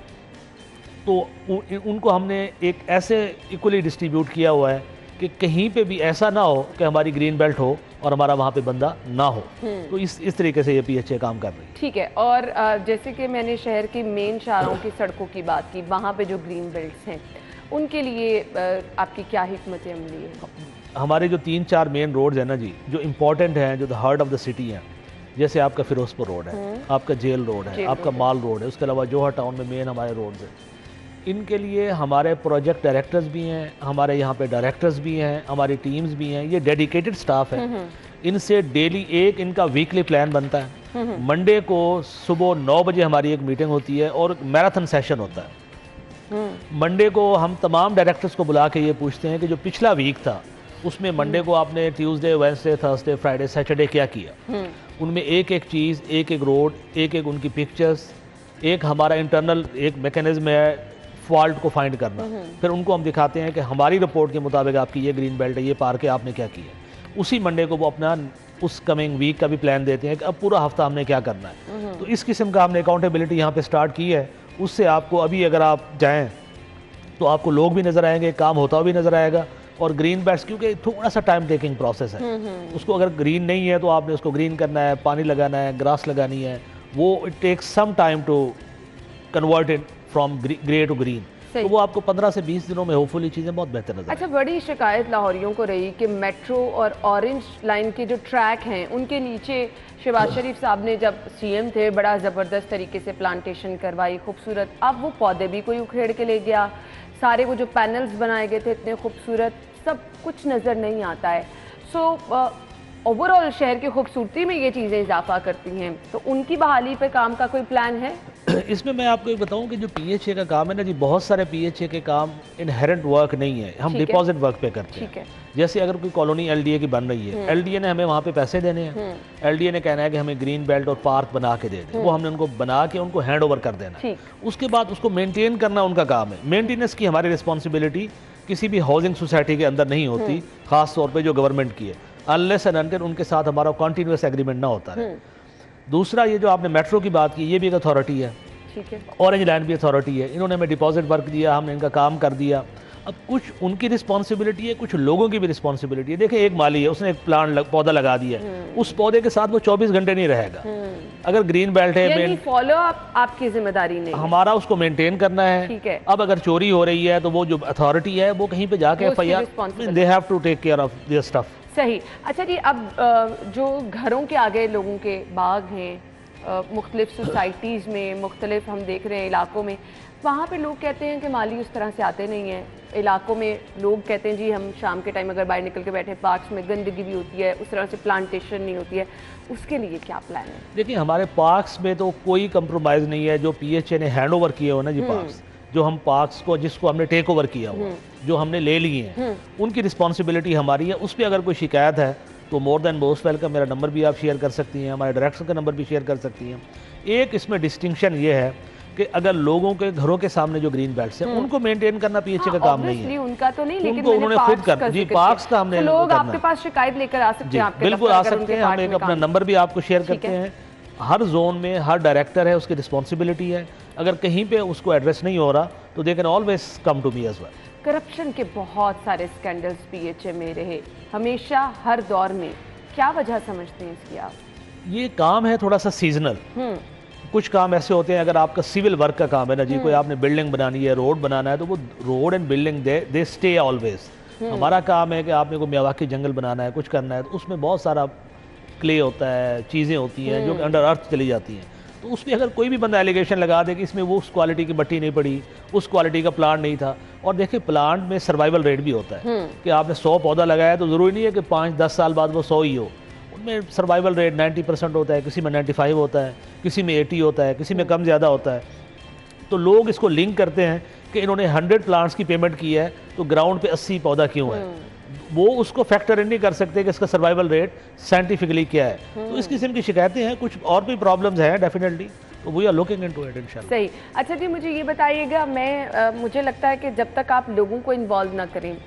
तो उनको हमने एक ऐसे इक्वली डिस्ट्रीब्यूट किया हुआ है कि कहीं पे भी ऐसा ना हो कि हमारी ग्रीन बेल्ट हो और हमारा वहाँ पे बंदा ना हो। तो इस तरीके से ये PHA काम कर रही है। ठीक है, और जैसे कि मैंने शहर की मेन शहरों की सड़कों की बात की, वहाँ पे जो ग्रीन बेल्ट हैं उनके लिए आपकी क्या हिकमत अमली है? हमारे जो 3-4 मेन रोड्स हैं ना जी, जो इम्पोर्टेंट हैं, जो the heart of the city हैं, जैसे आपका फिरोजपुर रोड है, आपका जेल रोड है, आपका माल रोड है, उसके अलावा जोहर टाउन में मेन हमारे रोड्स हैं। इनके लिए हमारे प्रोजेक्ट डायरेक्टर्स भी हैं, हमारे यहाँ पे डायरेक्टर्स भी हैं, हमारी टीम्स भी हैं, ये डेडिकेटेड स्टाफ है। इनसे डेली एक इनका वीकली प्लान बनता है। मंडे को सुबह 9 बजे हमारी एक मीटिंग होती है और मैराथन सेशन होता है। मंडे को हम तमाम डायरेक्टर्स को बुला के ये पूछते हैं कि जो पिछला वीक था उसमें मंडे को आपने Tuesday, Wednesday, Thursday, Friday, Saturday क्या किया, उनमें एक चीज़, एक रोड, एक उनकी पिक्चर्स, एक हमारा इंटरनल एक मैकेनिज्म है फॉल्ट को फाइंड करना। फिर उनको हम दिखाते हैं कि हमारी रिपोर्ट के मुताबिक आपकी ये ग्रीन बेल्ट है, ये पार्क है, आपने क्या किया। उसी मंडे को वो अपना उस कमिंग वीक का भी प्लान देते हैं कि अब पूरा हफ्ता हमने क्या करना है। तो इस किस्म का हमने अकाउंटेबिलिटी यहाँ पे स्टार्ट की है। उससे आपको अभी अगर आप जाएं तो आपको लोग भी नज़र आएंगे, काम होता भी नज़र आएगा। और ग्रीन बेल्ट क्योंकि थोड़ा सा टाइम टेकिंग प्रोसेस है, उसको अगर ग्रीन नहीं है तो आपने उसको ग्रीन करना है, पानी लगाना है, ग्रास लगानी है, वो it takes some time to convert it from grey to green. तो वो आपको 15 से 20 दिनों में होपफुली चीज़ें बहुत बेहतर नजर। अच्छा, बड़ी शिकायत लाहौरियों को रही कि मेट्रो और ऑरेंज लाइन के जो ट्रैक हैं उनके नीचे शहबाज शरीफ साहब ने जब CM थे बड़ा ज़बरदस्त तरीके से प्लांटेशन करवाई, खूबसूरत। अब वो पौधे भी कोई उखेड़ के ले गया, सारे वो जो पैनल्स बनाए गए थे इतने खूबसूरत, सब कुछ नज़र नहीं आता है। सो ओवरऑल शहर की खूबसूरती में ये चीज़ें इजाफा करती हैं, तो उनकी बहाली पर काम का कोई प्लान है? इसमें मैं आपको ये बताऊं कि जो PHA का काम है ना जी, बहुत सारे PHA के काम इनहेरेंट वर्क नहीं है, हम डिपॉजिट वर्क पे करते हैं। जैसे अगर कोई कॉलोनी LDA की बन रही है, LDA ने हमें वहाँ पे पैसे देने हैं, LDA ने कहना है कि हमें ग्रीन बेल्ट और पार्क बना के दे दें, वो हमने उनको बना के उनको हैंड ओवर कर देना है। उसके बाद उसको मेनटेन करना उनका काम है। मेनटेनेंस की हमारी रिस्पॉन्सिबिलिटी किसी भी हाउसिंग सोसाइटी के अंदर नहीं होती, खास तौर पर जो गवर्नमेंट की है, अनलेस एंड अनटिल उनके साथ हमारा कॉन्टीन्यूस एग्रीमेंट ना होता है। दूसरा, ये जो आपने मेट्रो की बात की, ये भी एक अथॉरिटी है, ठीक है, ऑरेंज लाइन भी अथॉरिटी है, इन्होंने हमें डिपॉजिट वर्क दिया, हमने इनका काम कर दिया। अब कुछ उनकी रिस्पॉन्सिबिलिटी है, कुछ लोगों की भी रिस्पॉन्सिबिलिटी है। देखिए, एक माली है, उसने एक पौधा लगा दिया, उस पौधे के साथ वो 24 घंटे नहीं रहेगा। अगर ग्रीन बेल्ट है, फॉलो अप आपकी जिम्मेदारी नहीं, हमारा उसको मेंटेन करना है, ठीक है। अब अगर चोरी हो रही है तो वो जो अथॉरिटी है वो कहीं पे जाके FIR, they have to take care of their stuff. सही। अच्छा जी, अब जो घरों के आगे लोगों के बाग हैं मुख्तलिफ सोसाइटीज़ में, मुख्तलिफ हम देख रहे हैं इलाकों में, वहाँ पे लोग कहते हैं कि माली उस तरह से आते नहीं हैं। इलाकों में लोग कहते हैं जी हम शाम के टाइम अगर बाहर निकल के बैठे पार्क्स में गंदगी भी होती है, उस तरह से प्लांटेशन नहीं होती है, उसके लिए क्या प्लान है? देखिए, हमारे पार्क्स में तो कोई कंप्रोमाइज़ नहीं है। जो PHA ने हैंड ओवर किए हो ना जी पार्क्स, जो हम पार्क्स को जिसको हमने टेक ओवर किया हुआ जो हमने ले लिए हैं उनकी रिस्पॉन्सिबिलिटी हमारी है। उस पर अगर कोई शिकायत है तो मोर देन मोस्ट वेलकम, मेरा नंबर भी आप शेयर कर सकती हैं, हमारे डायरेक्टर का नंबर भी शेयर कर सकती हैं। एक इसमें डिस्टिंक्शन ये है कि अगर लोगों के घरों के सामने जो ग्रीन बेल्ट्स हैं उनको मेंटेन करना पीएचए का काम नहीं है, उनका तो नहीं, लेकिन उन्होंने खुद कर जी पार्क्स का हमने लोग आपके पास शिकायत लेकर आ सकते हैं, बिल्कुल आ सकते हैं। हम एक अपना नंबर भी आपको शेयर करते हैं। हर जोन में हर डायरेक्टर है, उसकी रिस्पॉन्सिबिलिटी है। अगर कहीं पे उसको एड्रेस नहीं हो रहा तो they can always come to me as well. Corruption के बहुत सारे स्कैंडल्स पीएचए में रहे हमेशा हर दौर में, क्या वजह समझते हैं इसकी आप? ये काम है थोड़ा सा सीजनल, कुछ काम ऐसे होते हैं अगर आपका सिविल वर्क का काम है ना जी, कोई आपने बिल्डिंग बनानी है, रोड बनाना है, तो वो road and building they stay always. हमारा काम है कि आपने को मियावाकी जंगल बनाना है, कुछ करना है, तो उसमें बहुत सारा क्ले होता है, चीज़ें होती हैं जो अंडर अर्थ चली जाती हैं। तो उसमें अगर कोई भी बंदा एलिगेशन लगा दे कि इसमें वो उस क्वालिटी की मट्टी नहीं पड़ी, उस क्वालिटी का प्लांट नहीं था, और देखिए प्लांट में सर्वाइवल रेट भी होता है कि आपने 100 पौधा लगाया तो ज़रूरी नहीं है कि 5-10 साल बाद वो 100 ही हो। उनमें सर्वाइवल रेट 90% होता है, किसी में 95 होता है, किसी में 80 होता है, किसी में कम ज़्यादा होता है। तो लोग इसको लिंक करते हैं कि इन्होंने 100 प्लांट्स की पेमेंट की है तो ग्राउंड पर 80 पौधा क्यों है, वो उसको फैक्टर इन नहीं कर सकते कि इसका सर्वाइवल रेट साइंटिफिकली क्या है। तो इस किस्म की शिकायतें हैं, कुछ और भी प्रॉब्लम्स हैं डेफिनेटली, तो we are looking into it इंशाल्लाह। सही। अच्छा जी, मुझे ये बताइएगा, मुझे लगता है कि जब तक आप लोगों को इन्वॉल्व ना करें,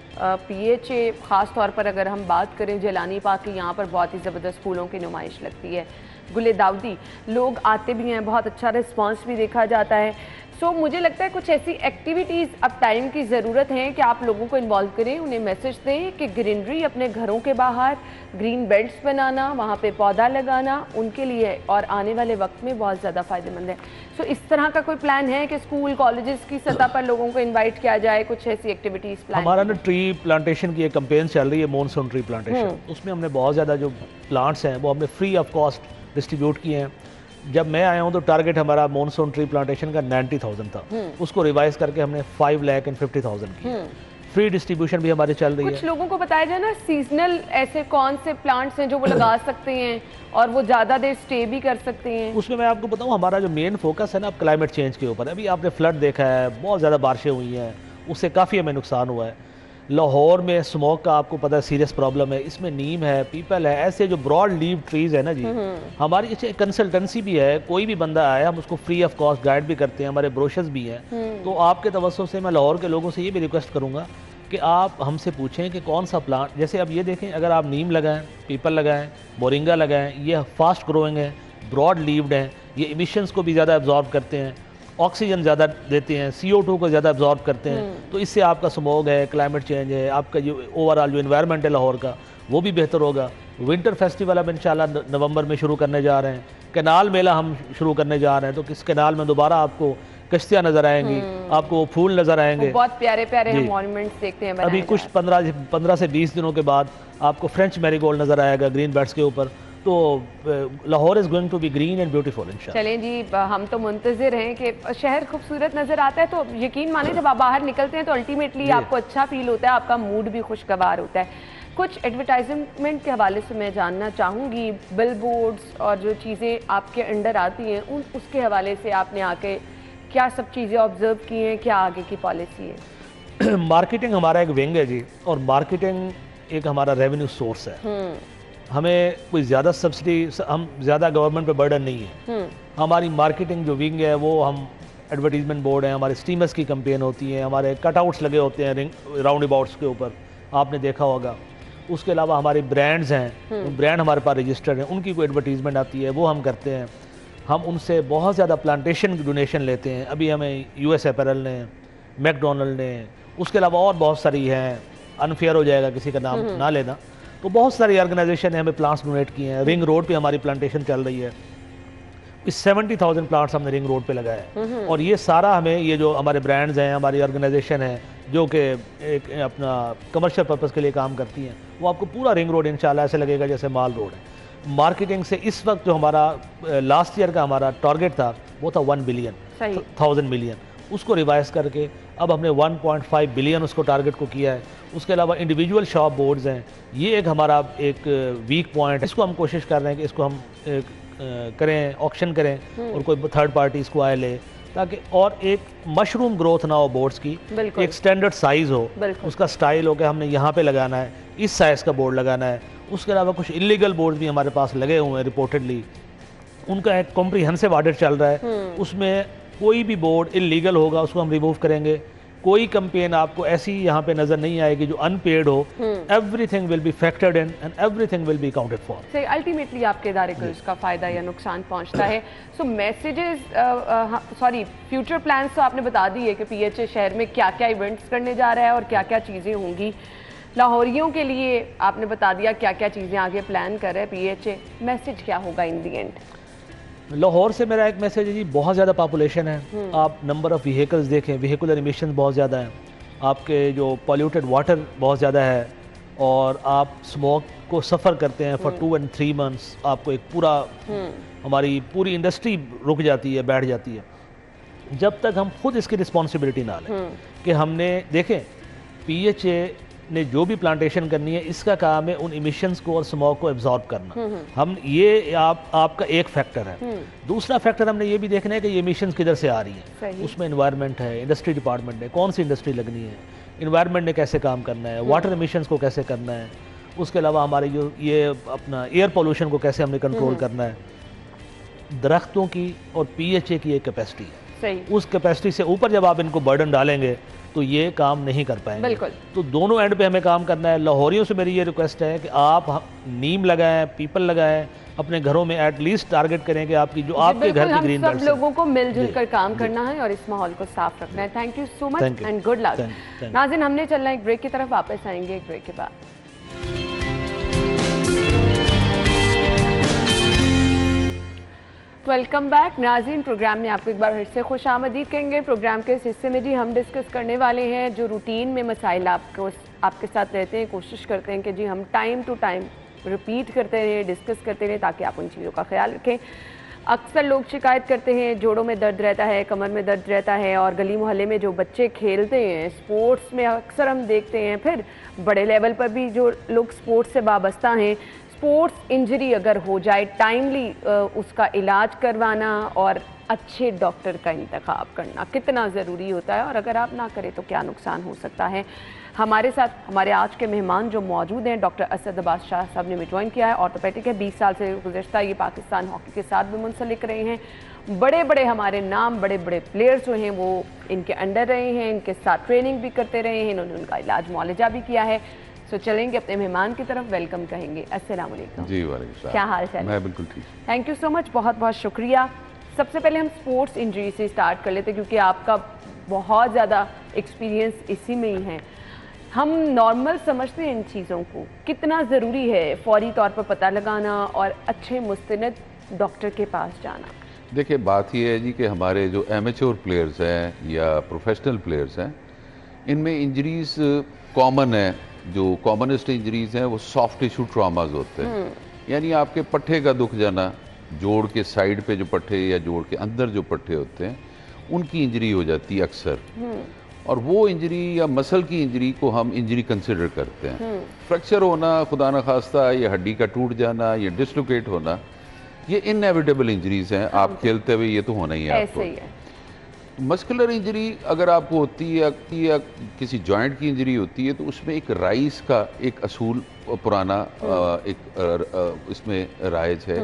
पीएचए खास तौर पर अगर हम बात करें जेलानी पार्क की, यहाँ पर बहुत ही ज़बरदस्त फूलों की नुमाइश लगती है, गुले दाऊदी, लोग आते भी हैं, बहुत अच्छा रिस्पॉन्स भी देखा जाता है। सो मुझे लगता है कुछ ऐसी एक्टिविटीज़ अब टाइम की ज़रूरत है कि आप लोगों को इन्वॉल्व करें, उन्हें मैसेज दें कि ग्रीनरी अपने घरों के बाहर, ग्रीन बेल्ट्स बनाना, वहाँ पे पौधा लगाना उनके लिए और आने वाले वक्त में बहुत ज़्यादा फ़ायदेमंद है। सो इस तरह का कोई प्लान है कि स्कूल कॉलेजेस की सतह पर लोगों को इन्वाइट किया जाए, कुछ ऐसी एक्टिविटीज़ प्लान? हमारा ना ट्री प्लांटेशन की एक कैंपेन चल रही है, मॉनसून ट्री प्लांटेशन, उसमें हमने बहुत ज़्यादा जो प्लांट्स हैं वो हमने फ्री ऑफ कॉस्ट डिस्ट्रीब्यूट किए हैं। जब मैं आया हूं तो टारगेट हमारा मॉनसून ट्री प्लांटेशन का 90,000 था, उसको रिवाइज करके हमने 5,50,000 किया। फ्री डिस्ट्रीब्यूशन भी हमारी चल रही है। कुछ लोगों को बताया जाए ना, सीजनल ऐसे कौन से प्लांट्स हैं जो वो लगा सकते हैं और वो ज़्यादा देर स्टे भी कर सकते हैं? उसमें मैं आपको बताऊँ, हमारा जो मेन फोकस है ना अब क्लाइमेट चेंज के ऊपर। अभी आपने फ्लड देखा है, बहुत ज़्यादा बारिशें हुई हैं, उससे काफ़ी हमें नुकसान हुआ है। लाहौर में स्मोक का आपको पता है सीरियस प्रॉब्लम है, इसमें नीम है, पीपल है, ऐसे जो ब्रॉड लीव ट्रीज़ है ना जी, हमारी इसे कंसल्टेंसी भी है, कोई भी बंदा आया हम उसको फ्री ऑफ कॉस्ट गाइड भी करते हैं, हमारे ब्रोशर्स भी हैं। तो आपके तवज्जो से मैं लाहौर के लोगों से ये भी रिक्वेस्ट करूँगा कि आप हमसे पूछें कि कौन सा प्लांट, जैसे अब ये देखें अगर आप नीम लगाएँ, पीपल लगाएँ, मोरिंगा लगाएँ, ये फास्ट ग्रोइंग है, ब्रॉड लीव्ड हैं, ये इमिशंस को भी ज़्यादा एब्जॉर्ब करते हैं, ऑक्सीजन ज़्यादा देते हैं, CO2 को ज़्यादा एब्जॉर्ब करते हैं, तो इससे आपका स्मॉग है, क्लाइमेट चेंज है, आपका जो ओवरऑल जो इन्वायरमेंट है लाहौर का वो भी बेहतर होगा। विंटर फेस्टिवल हम इंशाल्लाह नवंबर में शुरू करने जा रहे हैं, कैनाल मेला हम शुरू करने जा रहे हैं, तो किस कैनाल में दोबारा आपको कश्तियाँ नज़र आएंगी, आपको वो फूल नज़र आएंगे, बहुत प्यारे प्यारे मॉन्यूमेंट्स देखते हैं। अभी कुछ 15 से 20 दिनों के बाद आपको फ्रेंच मैरीगोल्ड नज़र आएगा ग्रीन बेड्स के ऊपर। तो Lahore is going to be green and beautiful इंशाल्लाह। चलें जी, हम तो मुंतज़िर हैं कि शहर खूबसूरत नज़र आता है, तो यकीन माने जब आप बाहर निकलते हैं तो अल्टीमेटली आपको अच्छा फील होता है, आपका मूड भी खुशगवार होता है। कुछ एडवर्टाइजमेंट के हवाले से मैं जानना चाहूँगी, बिलबोर्ड्स और जो चीज़ें आपके अंडर आती हैं उन उसके हवाले से आपने आके क्या सब चीज़ें ऑब्ज़र्व की हैं, क्या आगे की पॉलिसी है? मार्केटिंग हमारा एक विंग है जी, और मार्केटिंग एक हमारा रेवेन्यू सोर्स है। हमें कोई ज़्यादा सब्सिडी, हम ज़्यादा गवर्नमेंट पे बर्डन नहीं है। हमारी मार्केटिंग जो विंग है वो हम एडवर्टीजमेंट बोर्ड हैं, हमारे स्टीमर्स की कैंपेन होती हैं, हमारे कटआउट्स लगे होते हैं रिंग राउंड अबाउट्स के ऊपर, आपने देखा होगा। उसके अलावा हमारे ब्रांड्स हैं, ब्रांड हमारे पास रजिस्टर्ड हैं, उनकी कोई एडवर्टीजमेंट आती है वो हम करते हैं। हम उनसे बहुत ज़्यादा प्लांटेशन डोनेशन लेते हैं। अभी हमें US अपैरल ने, मैकडोनल्ड ने, उसके अलावा और बहुत सारी हैं, अनफेयर हो जाएगा किसी का नाम ना लेना, तो बहुत सारी ऑर्गेनाइजेशन ने हमें प्लांट्स डोनेट किए हैं। रिंग रोड पे हमारी प्लांटेशन चल रही है, इस 70,000 प्लांट्स हमने रिंग रोड पे लगाए हैं। और ये सारा हमें, ये जो हमारे ब्रांड्स हैं, हमारी ऑर्गेनाइजेशन हैं जो कि एक अपना कमर्शियल पर्पस के लिए काम करती हैं, वो आपको पूरा रिंग रोड इंशाल्लाह ऐसे लगेगा जैसे माल रोड है। मार्केटिंग से इस वक्त जो हमारा लास्ट ईयर का हमारा टारगेट था वो था 1,000,000,000, उसको रिवाइज करके अब हमने 1.5 बिलियन उसको टारगेट को किया है। उसके अलावा इंडिविजुअल शॉप बोर्ड्स हैं, ये एक हमारा एक वीक पॉइंट, इसको हम कोशिश कर रहे हैं कि इसको हम करें, ऑक्शन करें और कोई थर्ड पार्टी इसको आए ले, ताकि और एक मशरूम ग्रोथ ना हो बोर्ड्स की, एक स्टैंडर्ड साइज़ हो, उसका स्टाइल हो कि हमने यहाँ पे लगाना है, इस साइज़ का बोर्ड लगाना है। उसके अलावा कुछ इलीगल बोर्ड भी हमारे पास लगे हुए हैं रिपोर्टेडली, उनका एक कॉम्प्रीहेंसिव ऑडिट चल रहा है, उसमें कोई भी बोर्ड इलीगल होगा उसको हम रिमूव करेंगे। कोई कंपेन आपको ऐसी यहाँ पे नजर नहीं आएगी जो अनपेड हो। Everything will be factored in and everything will be counted for. Sir ultimately आपके इदारे को इसका फायदा या नुकसान पहुँचता है। So messages, sorry future plans तो आपने बता दिए कि पीएचए शहर में क्या क्या इवेंट्स करने जा रहा है और क्या क्या चीज़ें होंगी। लाहौरियों के लिए आपने बता दिया क्या क्या चीज़ें आगे प्लान कर रहे हैं पीएचए, मैसेज क्या होगा इन दी एंड? लाहौर से मेरा एक मैसेज है जी, बहुत ज़्यादा पॉपुलेशन है, आप नंबर ऑफ़ व्हीकल्स देखें, व्हीकुलर इमिशन बहुत ज़्यादा हैं, आपके जो पॉल्यूटेड वाटर बहुत ज़्यादा है, और आप स्मोक को सफ़र करते हैं फॉर 2 and 3 मंथ्स। आपको एक पूरा हमारी पूरी इंडस्ट्री रुक जाती है, बैठ जाती है, जब तक हम खुद इसकी रिस्पॉन्सिबिलिटी ना लें कि हमने देखें पीएचए ने जो भी प्लांटेशन करनी है इसका काम है उन इमिशंस को और स्मॉग को एब्जॉर्ब करना। हम ये आपका एक फैक्टर है। दूसरा फैक्टर हमने ये भी देखना है कि ये इमिशंस किधर से आ रही है, उसमें एनवायरनमेंट है, इंडस्ट्री डिपार्टमेंट है, कौन सी इंडस्ट्री लगनी है, एनवायरनमेंट ने कैसे काम करना है, वाटर इमिशंस को कैसे करना है, उसके अलावा हमारे जो ये अपना एयर पोल्यूशन को कैसे हमने कंट्रोल करना है। दरख्तों की और पीएचए की एक कैपेसिटी है, उस कैपेसिटी से ऊपर जब आप इनको बर्डन डालेंगे तो ये काम नहीं कर पाएंगे। तो दोनों एंड पे हमें काम करना है। लाहौरियों से मेरी ये रिक्वेस्ट है कि आप नीम लगाएं, पीपल लगाएं, अपने घरों में एटलीस्ट टारगेट करें कि आपकी जो आपके घर की ग्रीन सब लोगों को मिलजुल कर काम करना है और इस माहौल को साफ रखना है। Thank you so much and good luck. नाज़रीन हमने चलना है एक ब्रेक की तरफ, वापस आएंगे एक ब्रेक के बाद। वेलकम बैक नाज़रीन, प्रोग्राम में आपको एक बार फिर से खुश आमदीद कहेंगे। प्रोग्राम के इस हिस्से में जी हम डिस्कस करने वाले हैं जो रूटीन में मसाइल आपके साथ रहते हैं, कोशिश करते हैं कि जी हम टाइम टू टाइम रिपीट करते रहें, डिस्कस करते रहें ताकि आप उन चीज़ों का ख्याल रखें। अक्सर लोग शिकायत करते हैं जोड़ों में दर्द रहता है, कमर में दर्द रहता है, और गली मोहल्ले में जो बच्चे खेलते हैं स्पोर्ट्स में अक्सर हम देखते हैं, फिर बड़े लेवल पर भी जो लोग स्पोर्ट्स से वाबस्ता हैं, स्पोर्ट्स इंजरी अगर हो जाए टाइमली उसका इलाज करवाना और अच्छे डॉक्टर का इंतखाब करना कितना ज़रूरी होता है, और अगर आप ना करें तो क्या नुकसान हो सकता है। हमारे साथ हमारे आज के मेहमान जो मौजूद हैं, डॉक्टर असद अब्बास शाह साहब ने हमें ज्वाइन किया है, ऑर्थोपेडिक है, 20 साल से गुज़श्ता ये पाकिस्तान हॉकी के साथ भी मुंसलिक रहे हैं। बड़े बड़े हमारे नाम बड़े बड़े प्लेयर्स जो हैं वो इनके अंडर रहे हैं, इनके साथ ट्रेनिंग भी करते रहे हैं, इन्होंने उनका इलाज मुआलजा भी किया है। तो चलेंगे अपने मेहमान की तरफ, वेलकम कहेंगे। अस्सलाम वालेकुम जी। वालेकुम सलाम, क्या हाल चाल? मैं बिल्कुल ठीक, थैंक यू सो मच, बहुत बहुत शुक्रिया। सबसे पहले हम स्पोर्ट्स इंजरी से स्टार्ट कर लेते हैं क्योंकि आपका बहुत ज़्यादा एक्सपीरियंस इसी में ही है। हम नॉर्मल समझते हैं इन चीज़ों को, कितना ज़रूरी है फौरी तौर पर पता लगाना और अच्छे मुस्तनद डॉक्टर के पास जाना? देखिए बात यह है जी कि हमारे जो एमेच्योर प्लेयर्स हैं या प्रोफेशनल प्लेयर्स हैं इनमें इंजरीज कॉमन है। जो कॉमनेस्ट इंजरीज हैं वो सॉफ्ट टिश्यू ट्रॉमाज होते हैं, यानी आपके पट्ठे का दुख जाना, जोड़ के साइड पे जो पट्ठे या जोड़ के अंदर जो पट्ठे होते हैं उनकी इंजरी हो जाती है अक्सर, और वो इंजरी या मसल की इंजरी को हम इंजरी कंसिडर करते हैं। फ्रैक्चर होना खुदा न खास्ता या हड्डी का टूट जाना या डिसलोकेट होना ये इनएविटेबल इंजरीज हैं, आप खेलते हुए ये तो होना ही है आपको। मस्कुलर इंजरी अगर आपको होती है या किसी जॉइंट की इंजरी होती है तो उसमें एक राइज का एक असूल पुराना एक इसमें राइज है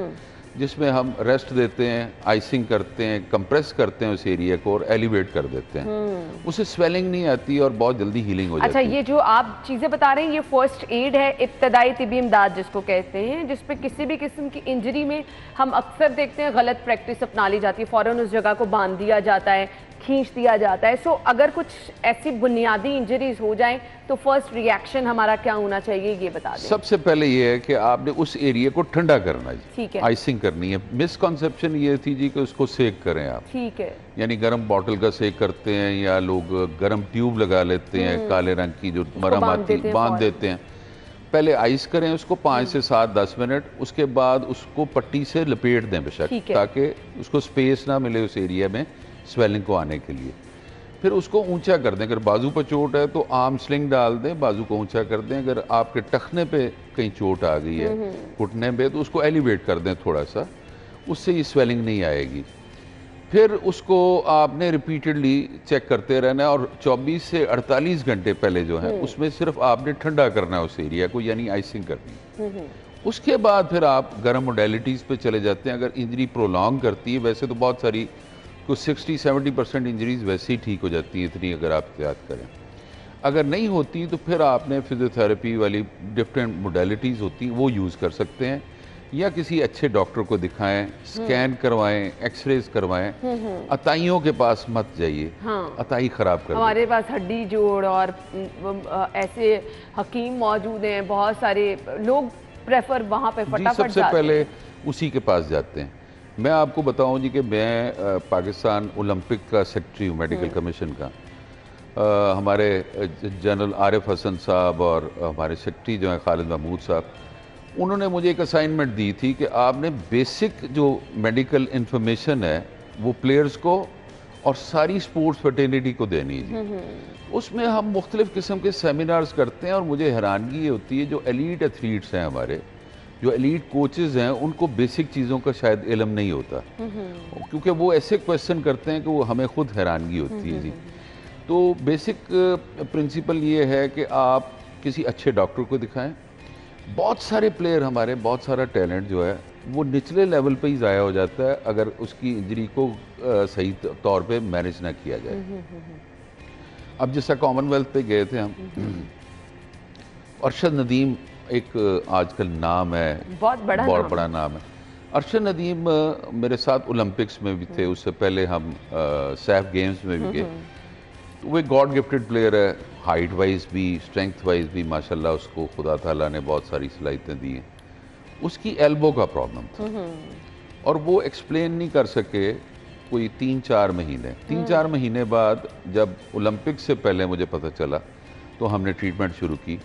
जिसमें हम रेस्ट देते हैं, आइसिंग करते हैं, कंप्रेस करते हैं उस एरिया को और एलिवेट कर देते हैं, उसे स्वेलिंग नहीं आती और बहुत जल्दी हीलिंग हो जाती है। अच्छा, ये जो आप चीज़ें बता रहे हैं ये फर्स्ट एड है, इब्तदाई तिबी इमदाद जिसको कहते हैं, जिसपे किसी भी किस्म की इंजरी में हम अक्सर देखते हैं गलत प्रैक्टिस अपना ली जाती है, फ़ौरन उस जगह को बांध दिया जाता है, खींच दिया जाता है। सो अगर कुछ ऐसी बुनियादी इंजरीज हो जाएं तो फर्स्ट रिएक्शन हमारा क्या होना चाहिए ये बता दें। सबसे पहले ये है कि आपने उस एरिया को ठंडा करना है, ठीक है, आइसिंग करनी है। मिसकॉन्सेप्शन ये थी जी कि उसको सेक करें आप, ठीक है, यानी गर्म बॉटल का सेक करते हैं या लोग गर्म ट्यूब लगा लेते हैं, काले रंग की जो मरम आती है बांध देते हैं। पहले आइस करें उसको 5 से 7-10 मिनट, उसके बाद उसको पट्टी से लपेट दें बेशक ताकि उसको स्पेस ना मिले उस एरिया में स्वेलिंग को आने के लिए। फिर उसको ऊंचा कर दें, अगर बाजू पर चोट है तो आर्म स्लिंग डाल दें, बाजू को ऊंचा कर दें। अगर आपके टखने पे कहीं चोट आ गई है, घुटने पे, तो उसको एलिवेट कर दें थोड़ा सा, उससे ये स्वेलिंग नहीं आएगी। फिर उसको आपने रिपीटेडली चेक करते रहना है और 24 से 48 घंटे पहले जो है उसमें सिर्फ आपने ठंडा करना है उस एरिया को, यानी आइसिंग करनी है। उसके बाद फिर आप गर्म मोडेलिटीज़ पे चले जाते हैं। अगर इंजरी प्रोलॉन्ग करती है, वैसे तो बहुत सारी कुछ 60-70% इंजरीज वैसे ही ठीक हो जाती हैं इतनी अगर आप याद करें। अगर नहीं होती तो फिर आपने फिजियोथेरेपी वाली डिफरेंट मोडेलिटीज़ होती वो यूज़ कर सकते हैं, या किसी अच्छे डॉक्टर को दिखाएं, स्कैन करवाएं, एक्सरेज करवाएं। अताइयों के पास मत जाइए, हाँ। अताई खराब कर हमारे पास हड्डी जोड़ और ऐसे हकीम मौजूद हैं, बहुत सारे लोग प्रेफर वहाँ पे फटाफट सबसे पहले उसी के पास जाते हैं। मैं आपको बताऊं जी कि मैं पाकिस्तान ओलंपिक का सेक्रेटरी हूँ, मेडिकल कमीशन का। हमारे जनरल आरिफ हसन साहब और हमारे सेक्रेटरी जो हैं खालिद महमूद साहब, उन्होंने मुझे एक असाइनमेंट दी थी कि आपने बेसिक जो मेडिकल इन्फॉर्मेशन है वो प्लेयर्स को और सारी स्पोर्ट्स फर्टिलिटी को देनी है। उसमें हम मुख्तलिफ़ किस्म के सेमिनार्स करते हैं और मुझे हैरानगी ये होती है जो एलीट एथलीट्स हैं हमारे, जो एलीट कोचेज़ हैं, उनको बेसिक चीज़ों का शायद इलम नहीं होता, क्योंकि वो ऐसे क्वेश्चन करते हैं कि वो हमें खुद हैरानगी होती है जी। तो बेसिक प्रिंसिपल ये है कि आप किसी अच्छे डॉक्टर को दिखाएँ। बहुत सारे प्लेयर हमारे, बहुत सारा टैलेंट जो है वो निचले लेवल पे ही ज़ाया हो जाता है अगर उसकी इंजरी को सही तौर पे मैनेज ना किया जाए। अब जैसा कॉमनवेल्थ पे गए थे हम, अरशद नदीम एक आजकल नाम है, बहुत बड़ा नाम है अरशद नदीम। मेरे साथ ओलंपिक्स में भी थे, उससे पहले हम सैफ गेम्स में भी गए। वो एक गॉड गिफ्टेड प्लेयर है, हाइट वाइज भी स्ट्रेंथ वाइज भी माशाल्लाह, उसको खुदा ताला ने बहुत सारी सलाहियतें दी हैं। उसकी एल्बो का प्रॉब्लम था और वो एक्सप्लेन नहीं कर सके कोई 3-4 महीने बाद जब ओलंपिक से पहले मुझे पता चला तो हमने ट्रीटमेंट शुरू की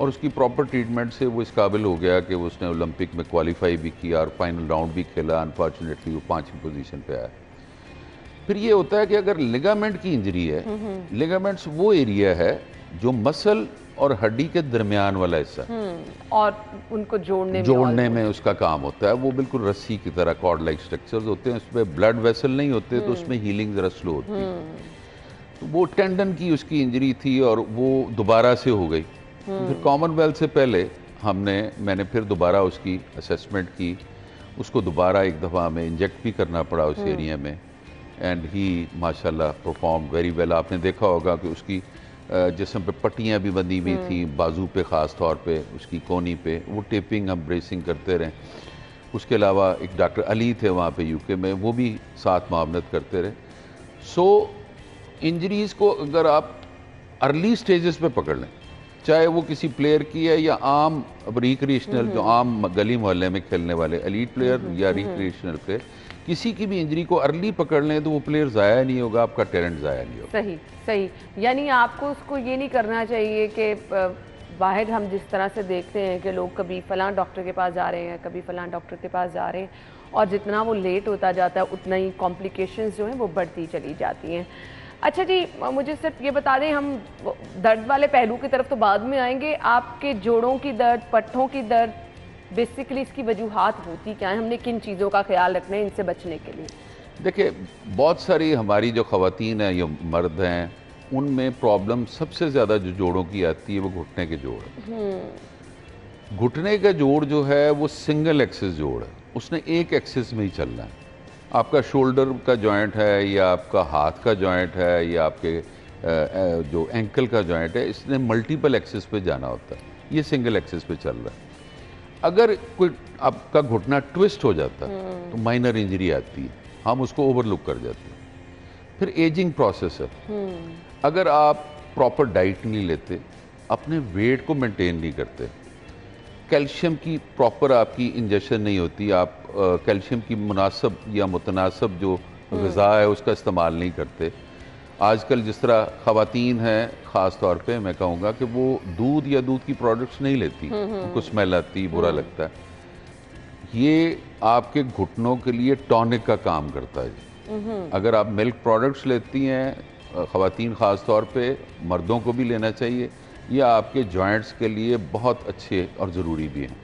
और उसकी प्रॉपर ट्रीटमेंट से वो इस काबिल हो गया कि उसने ओलंपिक में क्वालिफाई भी किया और फाइनल राउंड भी खेला। अनफॉर्चुनेटली वो 5वीं पोजीशन पे आया। फिर ये होता है कि अगर लिगामेंट की इंजरी है, लिगामेंट्स वो एरिया है जो मसल और हड्डी के दरमियान वाला हिस्सा और उनको जोड़ने में उसका काम होता है। वो बिल्कुल रस्सी की तरह कॉर्ड लाइक स्ट्रक्चर्स होते हैं, उसमें ब्लड वेसल नहीं होते तो उसमें हीलिंग जरा स्लो होती है। तो वो टेंडन की उसकी इंजरी थी और वो दोबारा से हो गई। तो फिर कॉमनवेल्थ से पहले मैंने फिर दोबारा उसकी असेसमेंट की, उसको दोबारा एक दफ़ा हमें इंजेक्ट भी करना पड़ा उस एरिया में। एंड ही माशाल्लाह परफॉर्म वेरी वेल। आपने देखा होगा कि उसकी जिसम पे पट्टियाँ भी बंधी हुई थी, बाजू पे ख़ास तौर पे, उसकी कोनी पे, वो टेपिंग हम ब्रेसिंग करते रहें। उसके अलावा एक डॉक्टर अली थे वहाँ पे यूके में, वो भी साथ मामलत करते रहे। सो इंजरीज़ को अगर आप अर्ली स्टेजेस पे पकड़ लें, चाहे वो किसी प्लेयर की है या आम रिक्रिएशनल जो आम गली मोहल्ले में खेलने वाले एलीट प्लेयर या रिक्रिएशनल प्लेयर, किसी की भी इंजरी को अर्ली पकड़ लें तो वो प्लेयर ज़ाया नहीं होगा, आपका टैलेंट ज़ाया नहीं होगा। सही सही, यानी आपको उसको ये नहीं करना चाहिए कि बाहर हम जिस तरह से देखते हैं कि लोग कभी फ़लां डॉक्टर के पास जा रहे हैं, कभी फ़लां डॉक्टर के पास जा रहे हैं, और जितना वो लेट होता जाता है उतना ही कॉम्प्लिकेशंस जो हैं वो बढ़ती चली जाती हैं। अच्छा जी, मुझे सिर्फ ये बता दें, हम दर्द वाले पहलू की तरफ तो बाद में आएंगे, आपके जोड़ों की दर्द, पट्ठों की दर्द, बेसिकली इसकी वजूहात होती क्या है, हमने किन चीज़ों का ख्याल रखना है इनसे बचने के लिए? देखिए, बहुत सारी हमारी जो ख़वातीन हैं या मर्द हैं, उनमें प्रॉब्लम सबसे ज़्यादा जो जोड़ों की आती है वो घुटने के जोड़ है। घुटने का जोड़ जो है वो सिंगल एक्सिस जोड़ है, उसने एक एक्सिस में ही चलना है। आपका शोल्डर का जॉइंट है या आपका हाथ का जॉइंट है या आपके जो एंकल का जॉइंट है, इसने मल्टीपल एक्सिस पे जाना होता है, ये सिंगल एक्सिस पे चल रहा है। अगर कोई आपका घुटना ट्विस्ट हो जाता तो माइनर इंजरी आती है, हम उसको ओवरलुक कर जाते हैं। फिर एजिंग प्रोसेस है, अगर आप प्रॉपर डाइट नहीं लेते, अपने वेट को मेंटेन नहीं करते, कैल्शियम की प्रॉपर आपकी इंजेक्शन नहीं होती, आप कैल्शियम की मुनासब या मुतनासब जो ग़िज़ा है उसका इस्तेमाल नहीं करते। आजकल जिस तरह ख़वातीन हैं ख़ास तौर पे, मैं कहूँगा कि वो दूध या दूध की प्रोडक्ट्स नहीं लेती, उनको स्मेल आती, बुरा लगता है। ये आपके घुटनों के लिए टॉनिक का काम करता है। अगर आप मिल्क प्रोडक्ट्स लेती हैं, ख़वातीन ख़ास तौर पे, मर्दों को भी लेना चाहिए, यह आपके जॉइंट्स के लिए बहुत अच्छे और ज़रूरी भी हैं।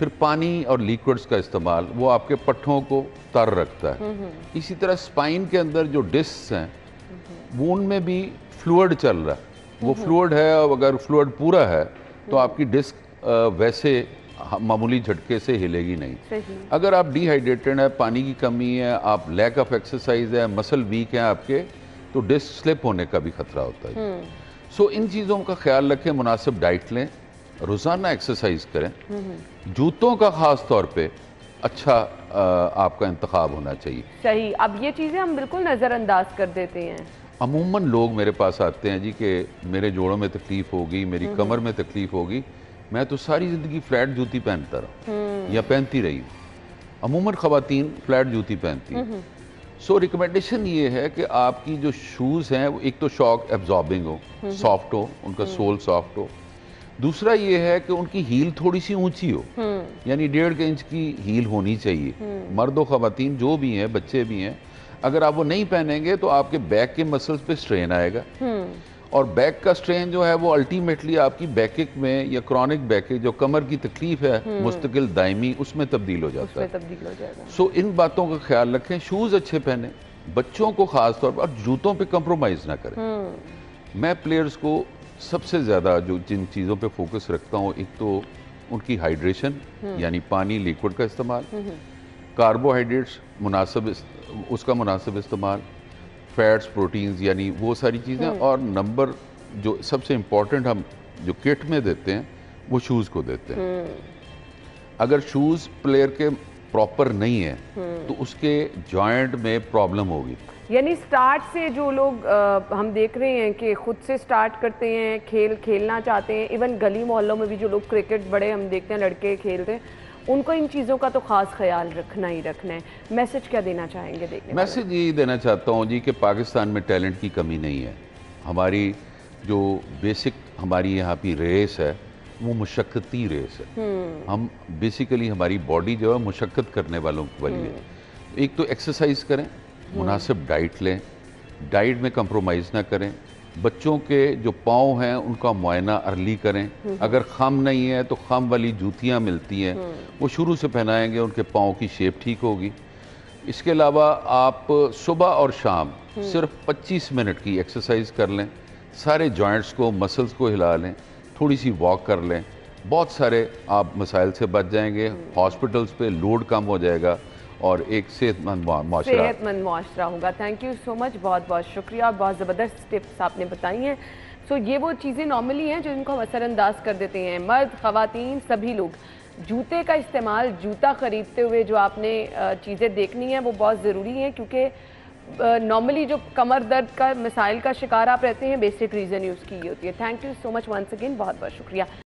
फिर पानी और लिक्विड्स का इस्तेमाल, वो आपके पट्ठों को तर रखता है। इसी तरह स्पाइन के अंदर जो डिस्क हैं वो उनमें भी फ्लूइड चल रहा है, वो फ्लूइड है और अगर फ्लूइड पूरा है तो आपकी डिस्क वैसे मामूली झटके से हिलेगी नहीं। अगर आप डिहाइड्रेटेड हैं, पानी की कमी है, आप लैक ऑफ एक्सरसाइज है, मसल वीक है आपके, तो डिस्क स्लिप होने का भी खतरा होता है। सो इन चीज़ों का ख्याल रखें, मुनासिब डाइट लें, रोज़ाना एक्सरसाइज करें, जूतों का ख़ास तौर पे अच्छा आपका इंतखाब होना चाहिए। सही, अब ये चीज़ें हम बिल्कुल नज़रअंदाज कर देते हैं। अमूमन लोग मेरे पास आते हैं जी कि मेरे जोड़ों में तकलीफ़ होगी, मेरी कमर में तकलीफ़ होगी, मैं तो सारी ज़िंदगी फ्लैट जूती पहनता रहा या पहनती रही हूँ। अमूमन ख़वातीन फ्लैट जूती पहनती हैं। सो रिकमेंडेशन ये है कि आपकी जो शूज़ हैं वो एक तो शॉक एब्जॉर्बिंग हो, सॉफ्ट हो, उनका सोल सॉफ्ट हो। दूसरा ये है कि उनकी हील थोड़ी सी ऊंची हो, यानी 1.5 इंच की हील होनी चाहिए। मर्द और ख़वातीन जो भी हैं, बच्चे भी हैं, अगर आप वो नहीं पहनेंगे तो आपके बैक के मसल्स पे स्ट्रेन आएगा और बैक का स्ट्रेन जो है वो अल्टीमेटली आपकी बैकेक में या क्रॉनिक बैकेक जो कमर की तकलीफ है मुस्तकिल दायमी, उसमें तब्दील हो जाता है। सो इन बातों का ख्याल रखें, शूज़ अच्छे पहने, बच्चों को ख़ास तौर पर, और जूतों पर कंप्रोमाइज़ ना करें। मैं प्लेयर्स को सबसे ज़्यादा जो जिन चीज़ों पे फोकस रखता हूँ, एक तो उनकी हाइड्रेशन यानी पानी लिक्विड का इस्तेमाल, कार्बोहाइड्रेट्स मुनासिब, उसका मुनासिब इस्तेमाल, फैट्स प्रोटीन्स यानी वो सारी चीज़ें, और नंबर जो सबसे इम्पॉर्टेंट हम जो किट में देते हैं वो शूज़ को देते हैं। अगर शूज़ प्लेयर के प्रॉपर नहीं है तो उसके जॉइंट में प्रॉब्लम होगी। यानी स्टार्ट से जो लोग हम देख रहे हैं कि ख़ुद से स्टार्ट करते हैं, खेलना चाहते हैं, इवन गली मोहल्लों में भी जो लोग क्रिकेट बड़े हम देखते हैं लड़के खेलते हैं, उनको इन चीज़ों का तो ख़ास ख्याल रखना ही रखना है। मैसेज क्या देना चाहेंगे? देखिए, मैसेज यही देना चाहता हूँ जी कि पाकिस्तान में टैलेंट की कमी नहीं है। हमारी जो बेसिक हमारी यहाँ की रेस है वो मुशक्कती रेस है। हम बेसिकली हमारी बॉडी जो है मुशक्कत करने वालों के लिए, एक तो एक्सरसाइज करें, मुनासिब डाइट लें, डाइट में कंप्रोमाइज़ ना करें, बच्चों के जो पाँव हैं उनका मुआयना अर्ली करें। अगर खम नहीं है तो खम वाली जूतियां मिलती हैं, वो शुरू से पहनाएंगे, उनके पाँव की शेप ठीक होगी। इसके अलावा आप सुबह और शाम सिर्फ 25 मिनट की एक्सरसाइज कर लें, सारे जॉइंट्स को, मसल्स को हिला लें, थोड़ी सी वॉक कर लें, बहुत सारे आप मसाइल से बच जाएंगे, हॉस्पिटल्स पे लोड कम हो जाएगा और एक सेहतमंद माशरा होगा। थैंक यू सो मच, बहुत बहुत शुक्रिया, और बहुत ज़बरदस्त टिप्स आपने बताई हैं। सो ये वो चीज़ें नॉर्मली हैं जो इनको हम असरअंदाज कर देते हैं। मर्द ख़वातीन सभी लोग जूते का इस्तेमाल, जूता ख़रीदते हुए जो आपने चीज़ें देखनी हैं वो बहुत ज़रूरी हैं, क्योंकि नॉर्मली जो कमर दर्द का मसाइल का शिकार आप रहते हैं, बेसिक रीज़न ही उसकी ये होती है। Thank you so much once again, बहुत बहुत शुक्रिया।